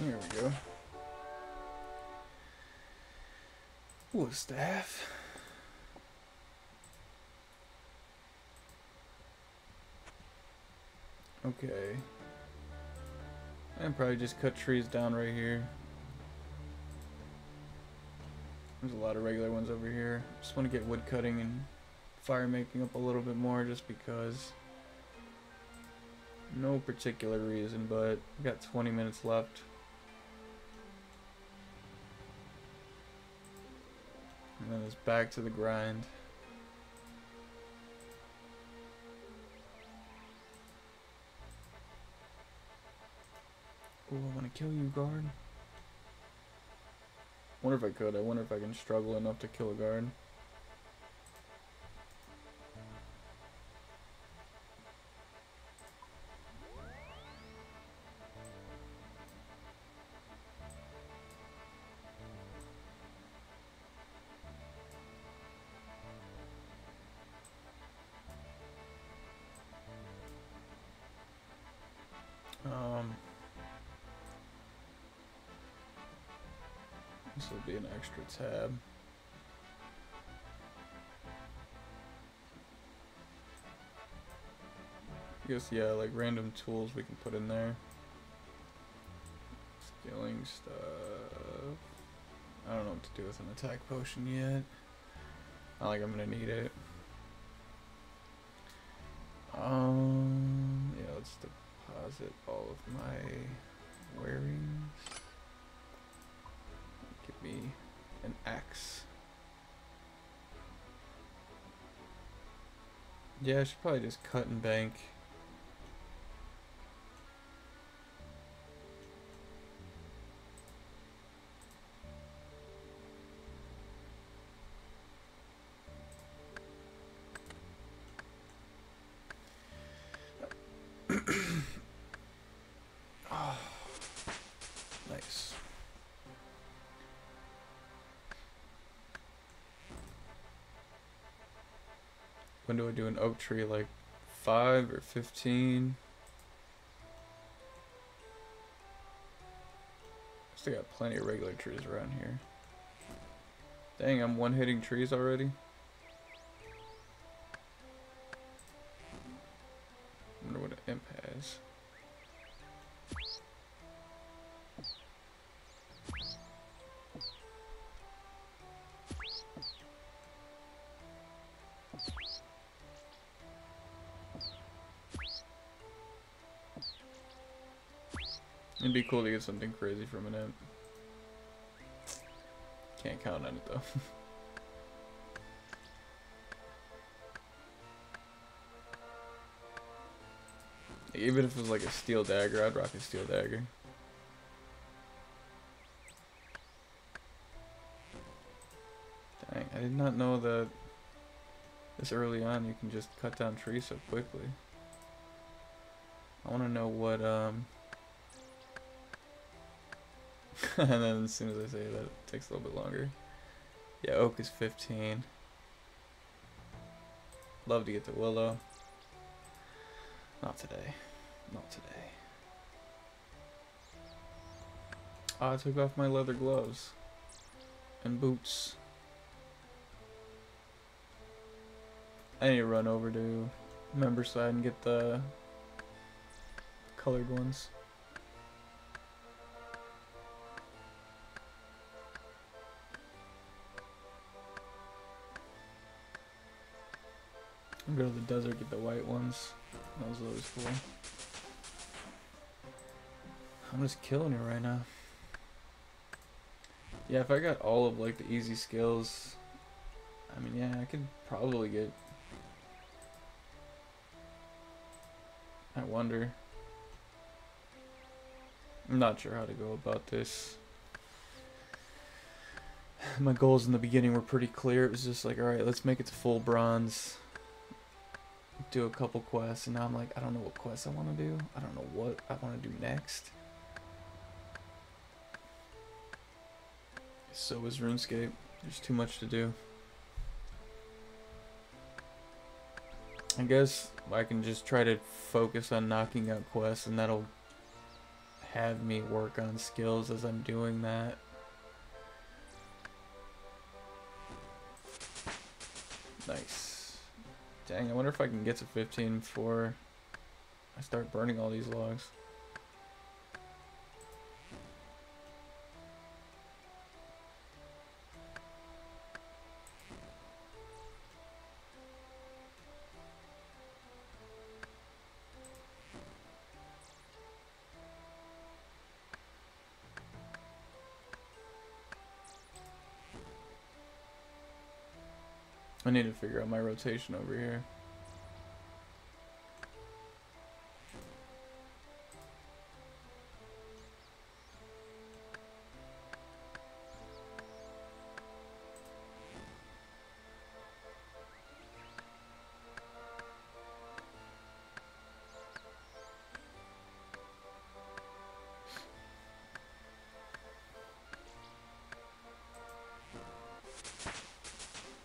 There we go. Ooh, staff. Okay. And probably just cut trees down right here. There's a lot of regular ones over here. Just want to get wood cutting and fire making up a little bit more just because. No particular reason, but we got 20 minutes left. And then it's back to the grind. Ooh, I want to kill you, guard. Wonder if I could. I wonder if I can struggle enough to kill a guard. This will be an extra tab. I guess, yeah, like random tools we can put in there. Skilling stuff. I don't know what to do with an attack potion yet. Not like I'm gonna need it. Yeah, let's deposit all of my wearings. Give me an axe. Yeah, I should probably just cut and bank. When do I do an oak tree, like 5 or 15? Still got plenty of regular trees around here. Dang, I'm one-hitting trees already? I wonder what an imp has. It'd be cool to get something crazy from an imp. Can't count on it though. Even if it was like a steel dagger, I'd rock a steel dagger. Dang, I did not know that this early on you can just cut down trees so quickly. I want to know what, and then as soon as I say that, it takes a little bit longer. Yeah, oak is 15. Love to get to willow. Not today. Not today. Oh, I took off my leather gloves. And boots. I need to run over to member side and get the colored ones. I'm gonna go to the desert, get the white ones. Those are always cool. I'm just killing it right now. Yeah, if I got all of like the easy skills, I mean, yeah, I could probably get... I wonder. I'm not sure how to go about this. My goals in the beginning were pretty clear. It was just like, alright, let's make it to full bronze. Do a couple quests, and now I'm like, I don't know what quests I want to do. I don't know what I want to do next. So is RuneScape. There's too much to do. I guess I can just try to focus on knocking out quests, and that'll have me work on skills as I'm doing that. Nice. Dang, I wonder if I can get to 15 before I start burning all these logs. I need to figure out my rotation over here.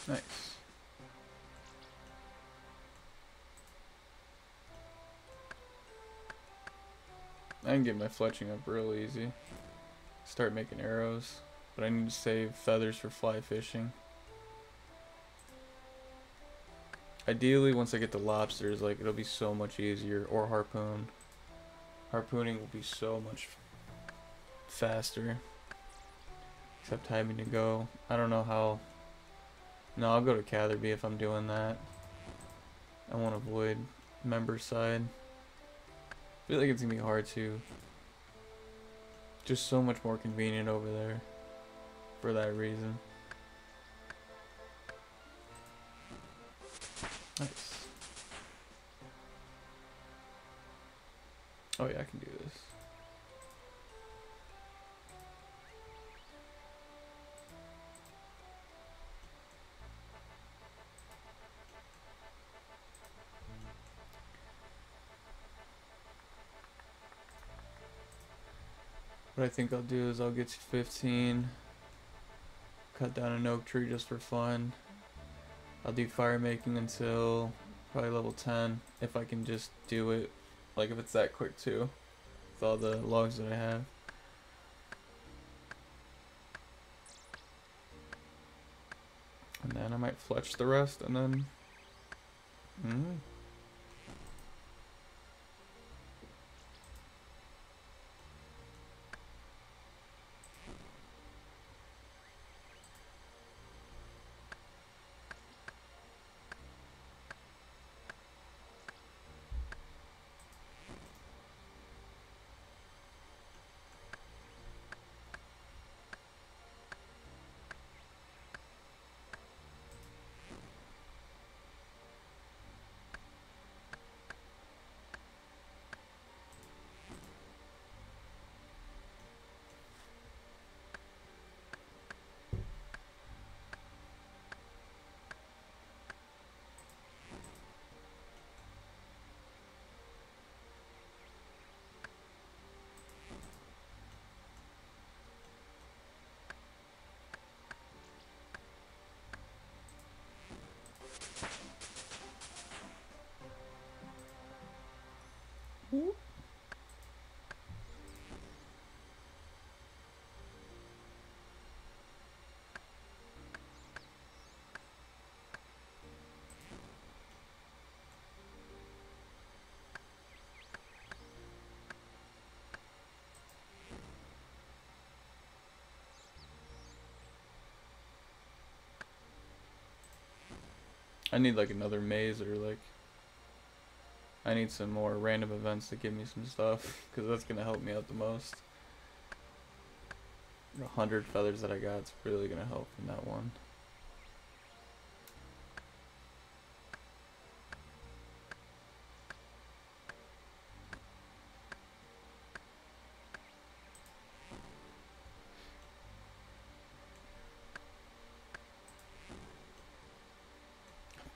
Nice. I can get my fletching up real easy. Start making arrows, but I need to save feathers for fly fishing. Ideally, once I get the lobsters, like, it'll be so much easier. Or harpoon. Harpooning will be so much faster. Except having to go. I don't know how. No, I'll go to Catherby if I'm doing that. I want to avoid member side. I feel like it's gonna be hard to. Just so much more convenient over there for that reason. Nice. Oh yeah, I can do this. What I think I'll do is I'll get to 15, cut down an oak tree just for fun. I'll do fire making until probably level 10, if I can just do it, like if it's that quick too, with all the logs that I have. And then I might fletch the rest, and then... I need like another maze, or like I need some more random events to give me some stuff, because that's going to help me out the most. 100 feathers that I got, it's really going to help in that one.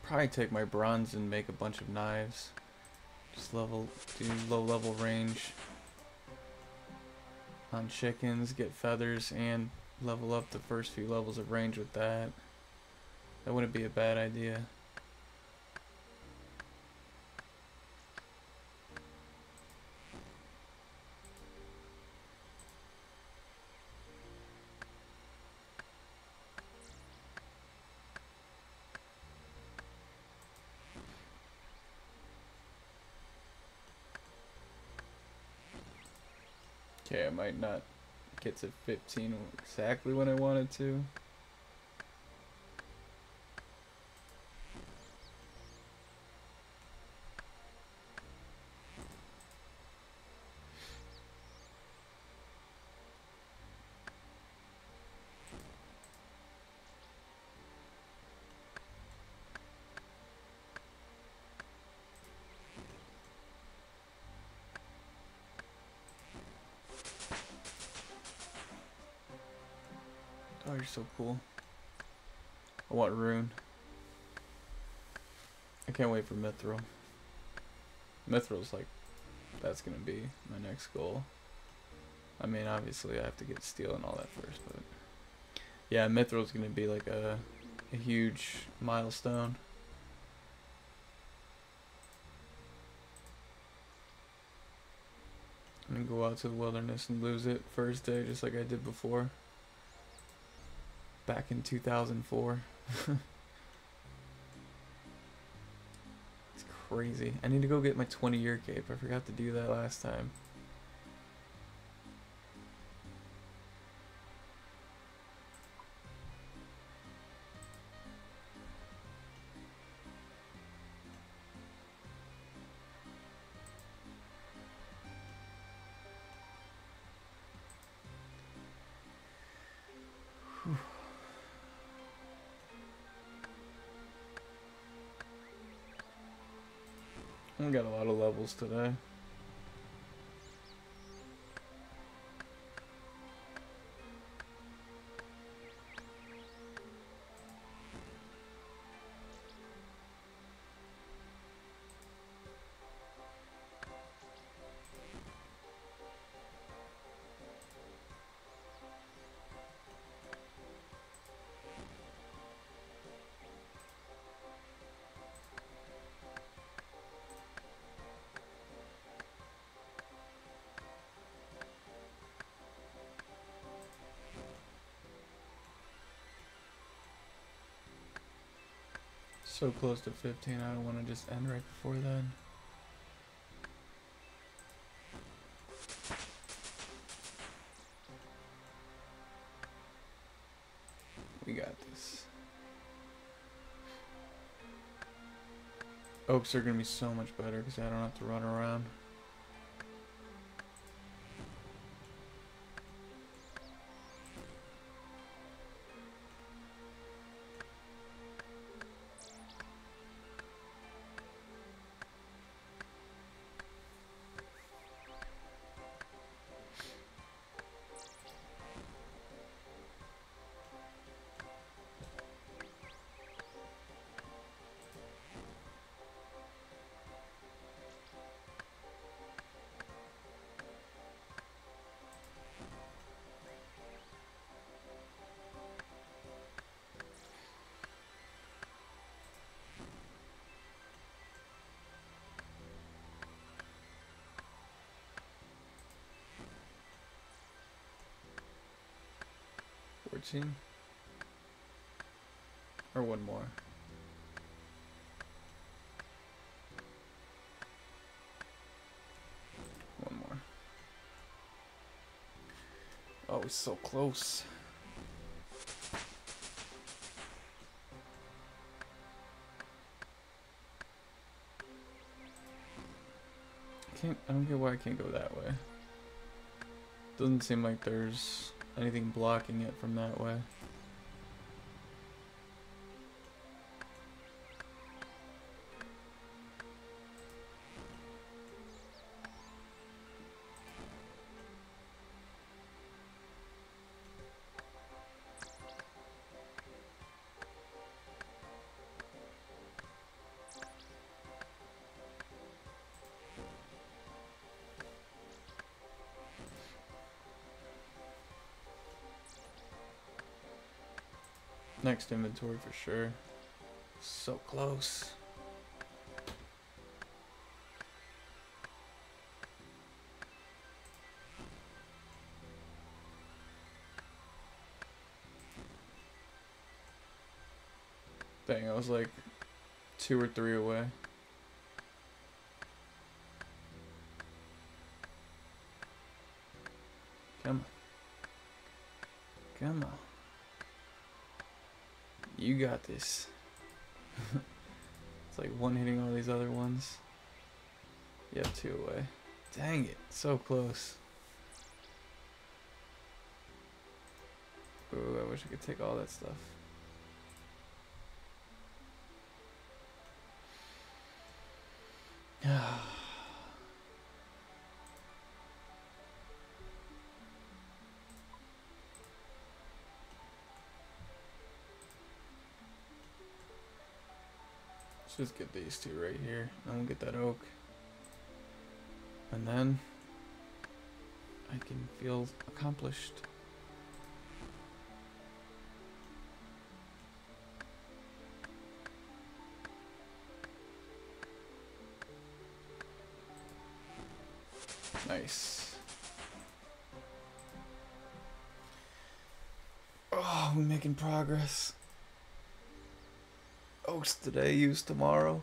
probably take my bronze and make a bunch of knives. Just level, do low level range on chickens, get feathers, and level up the first few levels of range with that. That wouldn't be a bad idea. Okay, I might not get to 15 exactly when I wanted to. Oh, you're so cool. I want Rune. I can't wait for Mithril. Mithril's like, that's gonna be my next goal. I mean, obviously I have to get Steel and all that first, but yeah, Mithril's gonna be like a huge milestone. I'm gonna go out to the wilderness and lose it first day, just like I did before. Back in 2004. It's crazy. I need to go get my 20-year cape. I forgot to do that last time. I got a lot of levels today. So close to 15, I don't want to just end right before then. We got this. Oaks are going to be so much better because I don't have to run around. Or one more. One more. Oh, it's so close. I don't get why I can't go that way. Doesn't seem like there's anything blocking it from that way. next inventory for sure. So close. Dang, I was like 2 or 3 away. Come on. Come on. You got this. It's like one hitting all these other ones. Yep, 2 away. Dang it, so close. Ooh, I wish I could take all that stuff. Let's just get these 2 right here. I'm gonna get that oak. And then I can feel accomplished. Nice. Oh, we're making progress. Oaks today, use tomorrow.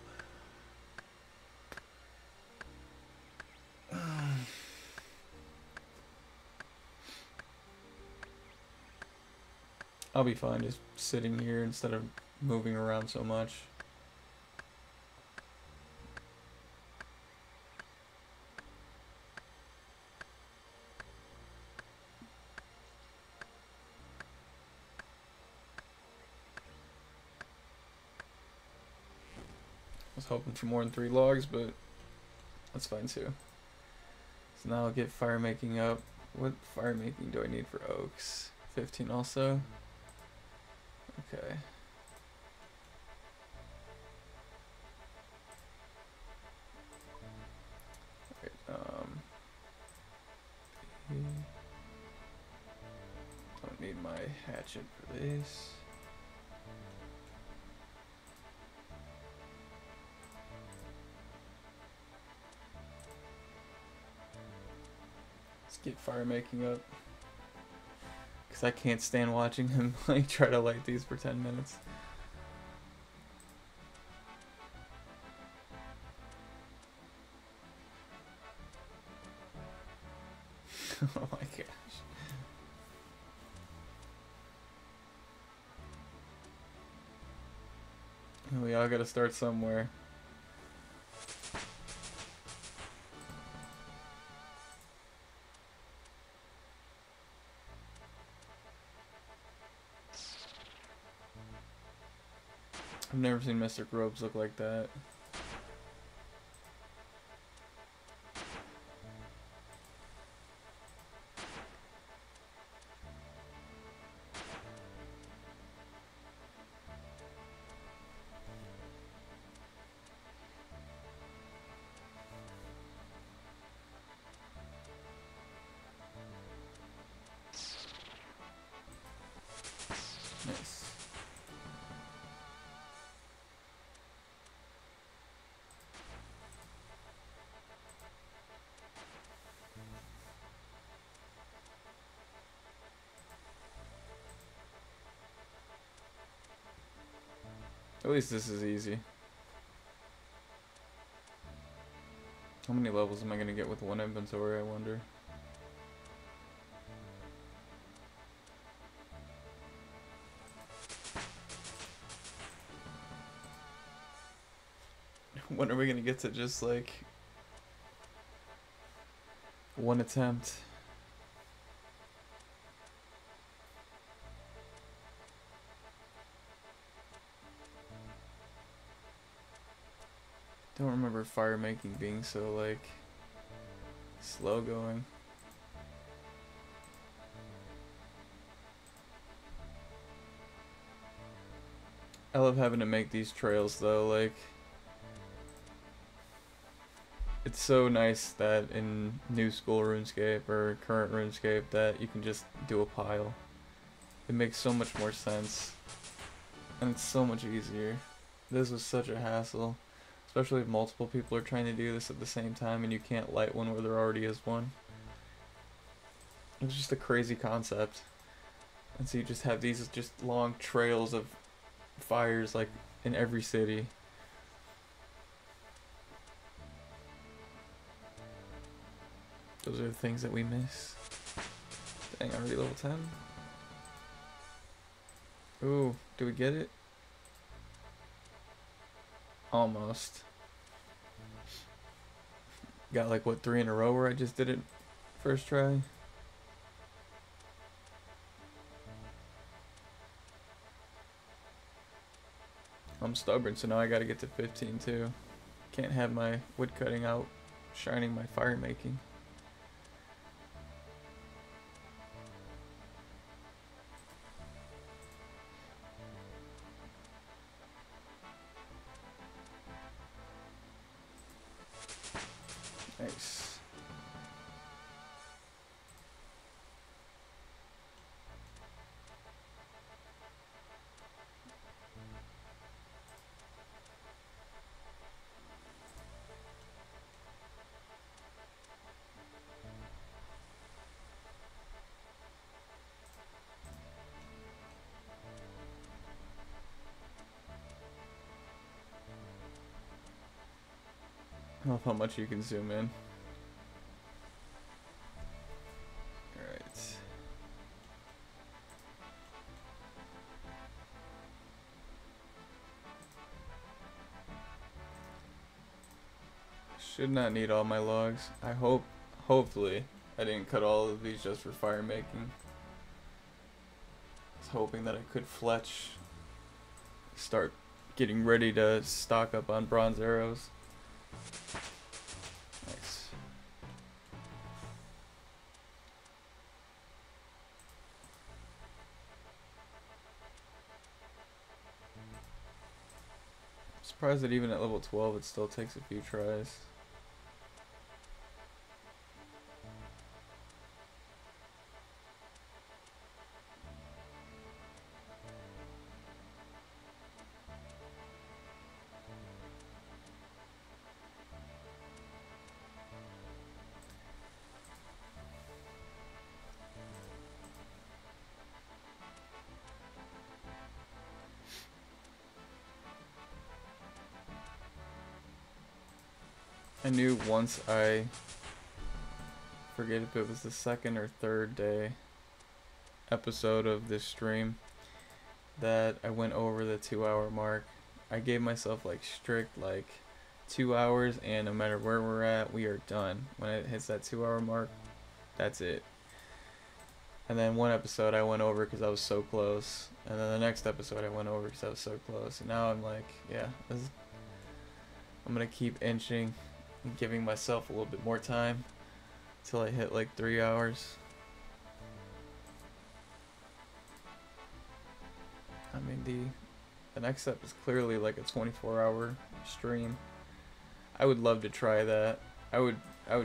I'll be fine just sitting here instead of moving around so much. Hoping for more than 3 logs, but that's fine too. So now I'll get fire making up. What fire making do I need for oaks? 15 also? Okay. All right, don't need my hatchet for this. Get fire making up, because I can't stand watching him like try to light these for 10 minutes. Oh my gosh. And we all gotta start somewhere. I've never seen mystic robes look like that. At least this is easy. How many levels am I going to get with 1 inventory, I wonder? When are we going to get to just like 1 attempt? I don't remember fire making being so like slow going. I love having to make these trails though, like it's so nice that in new school RuneScape or current RuneScape that you can just do a pile. It makes so much more sense. and it's so much easier. This was such a hassle, especially if multiple people are trying to do this at the same time and you can't light one where there already is one. It's just a crazy concept. And so you just have these just long trails of fires like in every city. Those are the things that we miss. Dang, I'm already level 10. Ooh, do we get it? Almost. Got like, what, 3 in a row where I just did it first try? I'm stubborn, so now I gotta get to 15 too. Can't have my wood cutting out shining my fire making. I love how much you can zoom in. Alright. Should not need all my logs. I hope, hopefully, I didn't cut all of these just for fire making. I was hoping that I could fletch, start getting ready to stock up on bronze arrows. Nice. I'm surprised that even at level 12 it still takes a few tries. I knew once I forget if it was the second or third day episode of this stream that I went over the 2-hour mark. I gave myself like strict like 2 hours, and no matter where we're at, we are done. When it hits that 2-hour mark, that's it. And then one episode I went over because I was so close, and then the next episode I went over because I was so close, and now I'm like, yeah, this is, I'm gonna keep inching, giving myself a little bit more time till I hit like 3 hours. I mean, the next step is clearly like a 24-hour stream. I would love to try that. I would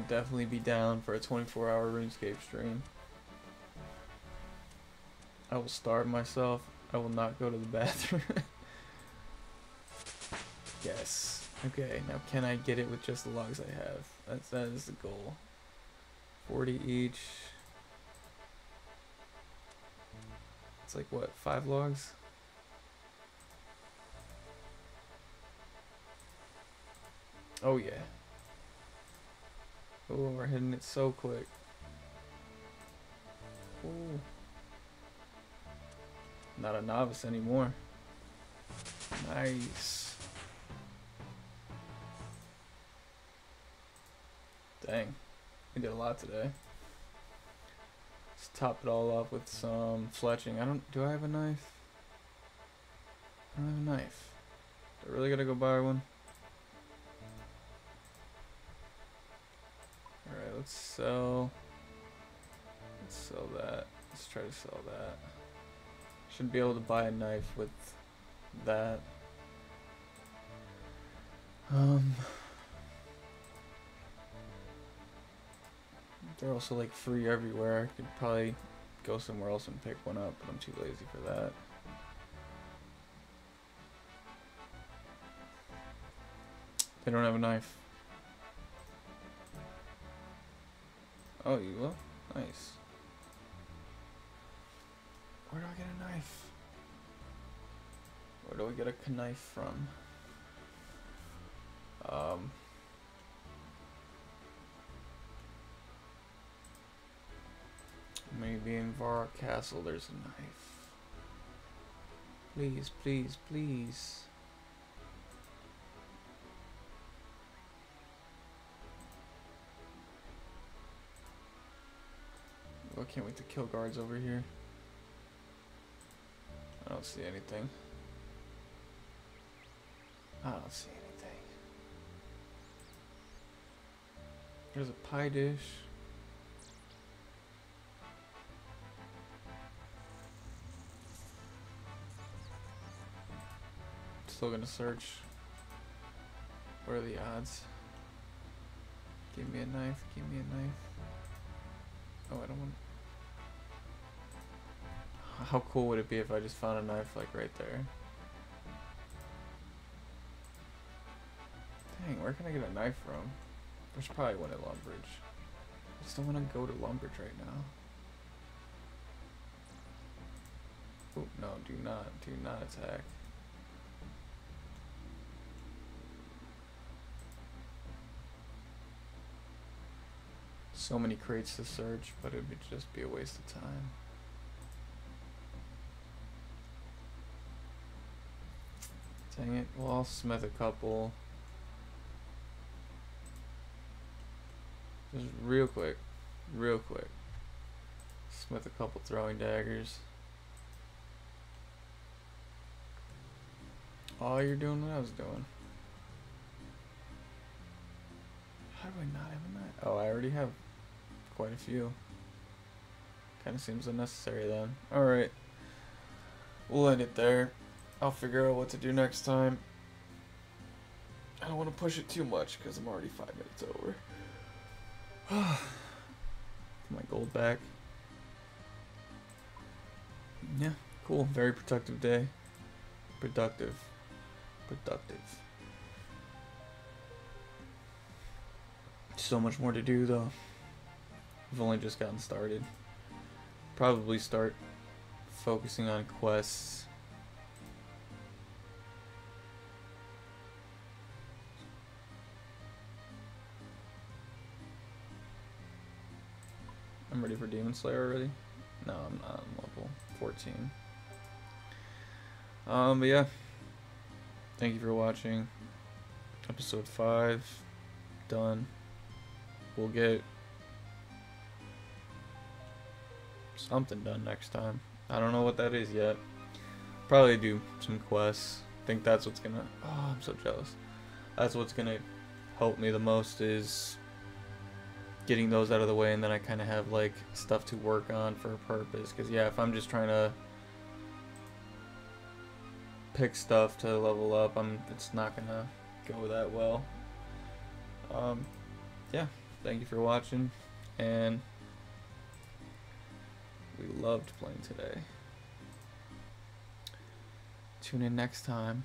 definitely be down for a 24-hour RuneScape stream. I will starve myself. I will not go to the bathroom. Yes. Okay, now can I get it with just the logs I have? That is the goal. 40 each. It's like what, 5 logs? Oh yeah. Oh, we're hitting it so quick. Ooh. Not a novice anymore. Nice. Dang, we did a lot today. Let's top it all off with some fletching. Do I have a knife? I don't have a knife. Do I really gotta go buy one? Alright, let's sell that. Let's try to sell that. Should be able to buy a knife with that. They're also like free everywhere. I could probably go somewhere else and pick one up, but I'm too lazy for that. They don't have a knife. Oh, you will? Nice. Where do I get a knife? Where do I get a knife from? Maybe in Varrock Castle there's a knife. Please, please, please. Oh, I can't wait to kill guards over here. I don't see anything. I don't see anything. There's a pie dish. Still gonna search. What are the odds? Give me a knife, give me a knife. Oh, I don't want. How cool would it be if I just found a knife like right there? Dang, where can I get a knife from? There's probably one at Lumbridge. I just don't want to go to Lumbridge right now. Oh no, do not attack. So many crates to search, but it would just be a waste of time. Dang it, well, I'll smith a couple. Just real quick. Smith a couple throwing daggers. Oh, you're doing what I was doing. How do I not have a knife? Oh, I already have quite a few. Kind of seems unnecessary then. Alright. We'll end it there. I'll figure out what to do next time. I don't want to push it too much because I'm already 5 minutes over. My gold back. Yeah, cool. Very productive day. Productive. So much more to do though. I've only just gotten started. Probably start focusing on quests. I'm ready for Demon Slayer already? No, I'm not. I'm level 14. But yeah. Thank you for watching. Episode 5. Done. We'll get something done next time. I don't know what that is yet. Probably do some quests. I think that's what's gonna... Oh, I'm so jealous. That's what's gonna help me the most is getting those out of the way, and then I kind of have like stuff to work on for a purpose. Because yeah, if I'm just trying to pick stuff to level up, it's not gonna go that well. Yeah, thank you for watching, and we loved playing today. Tune in next time.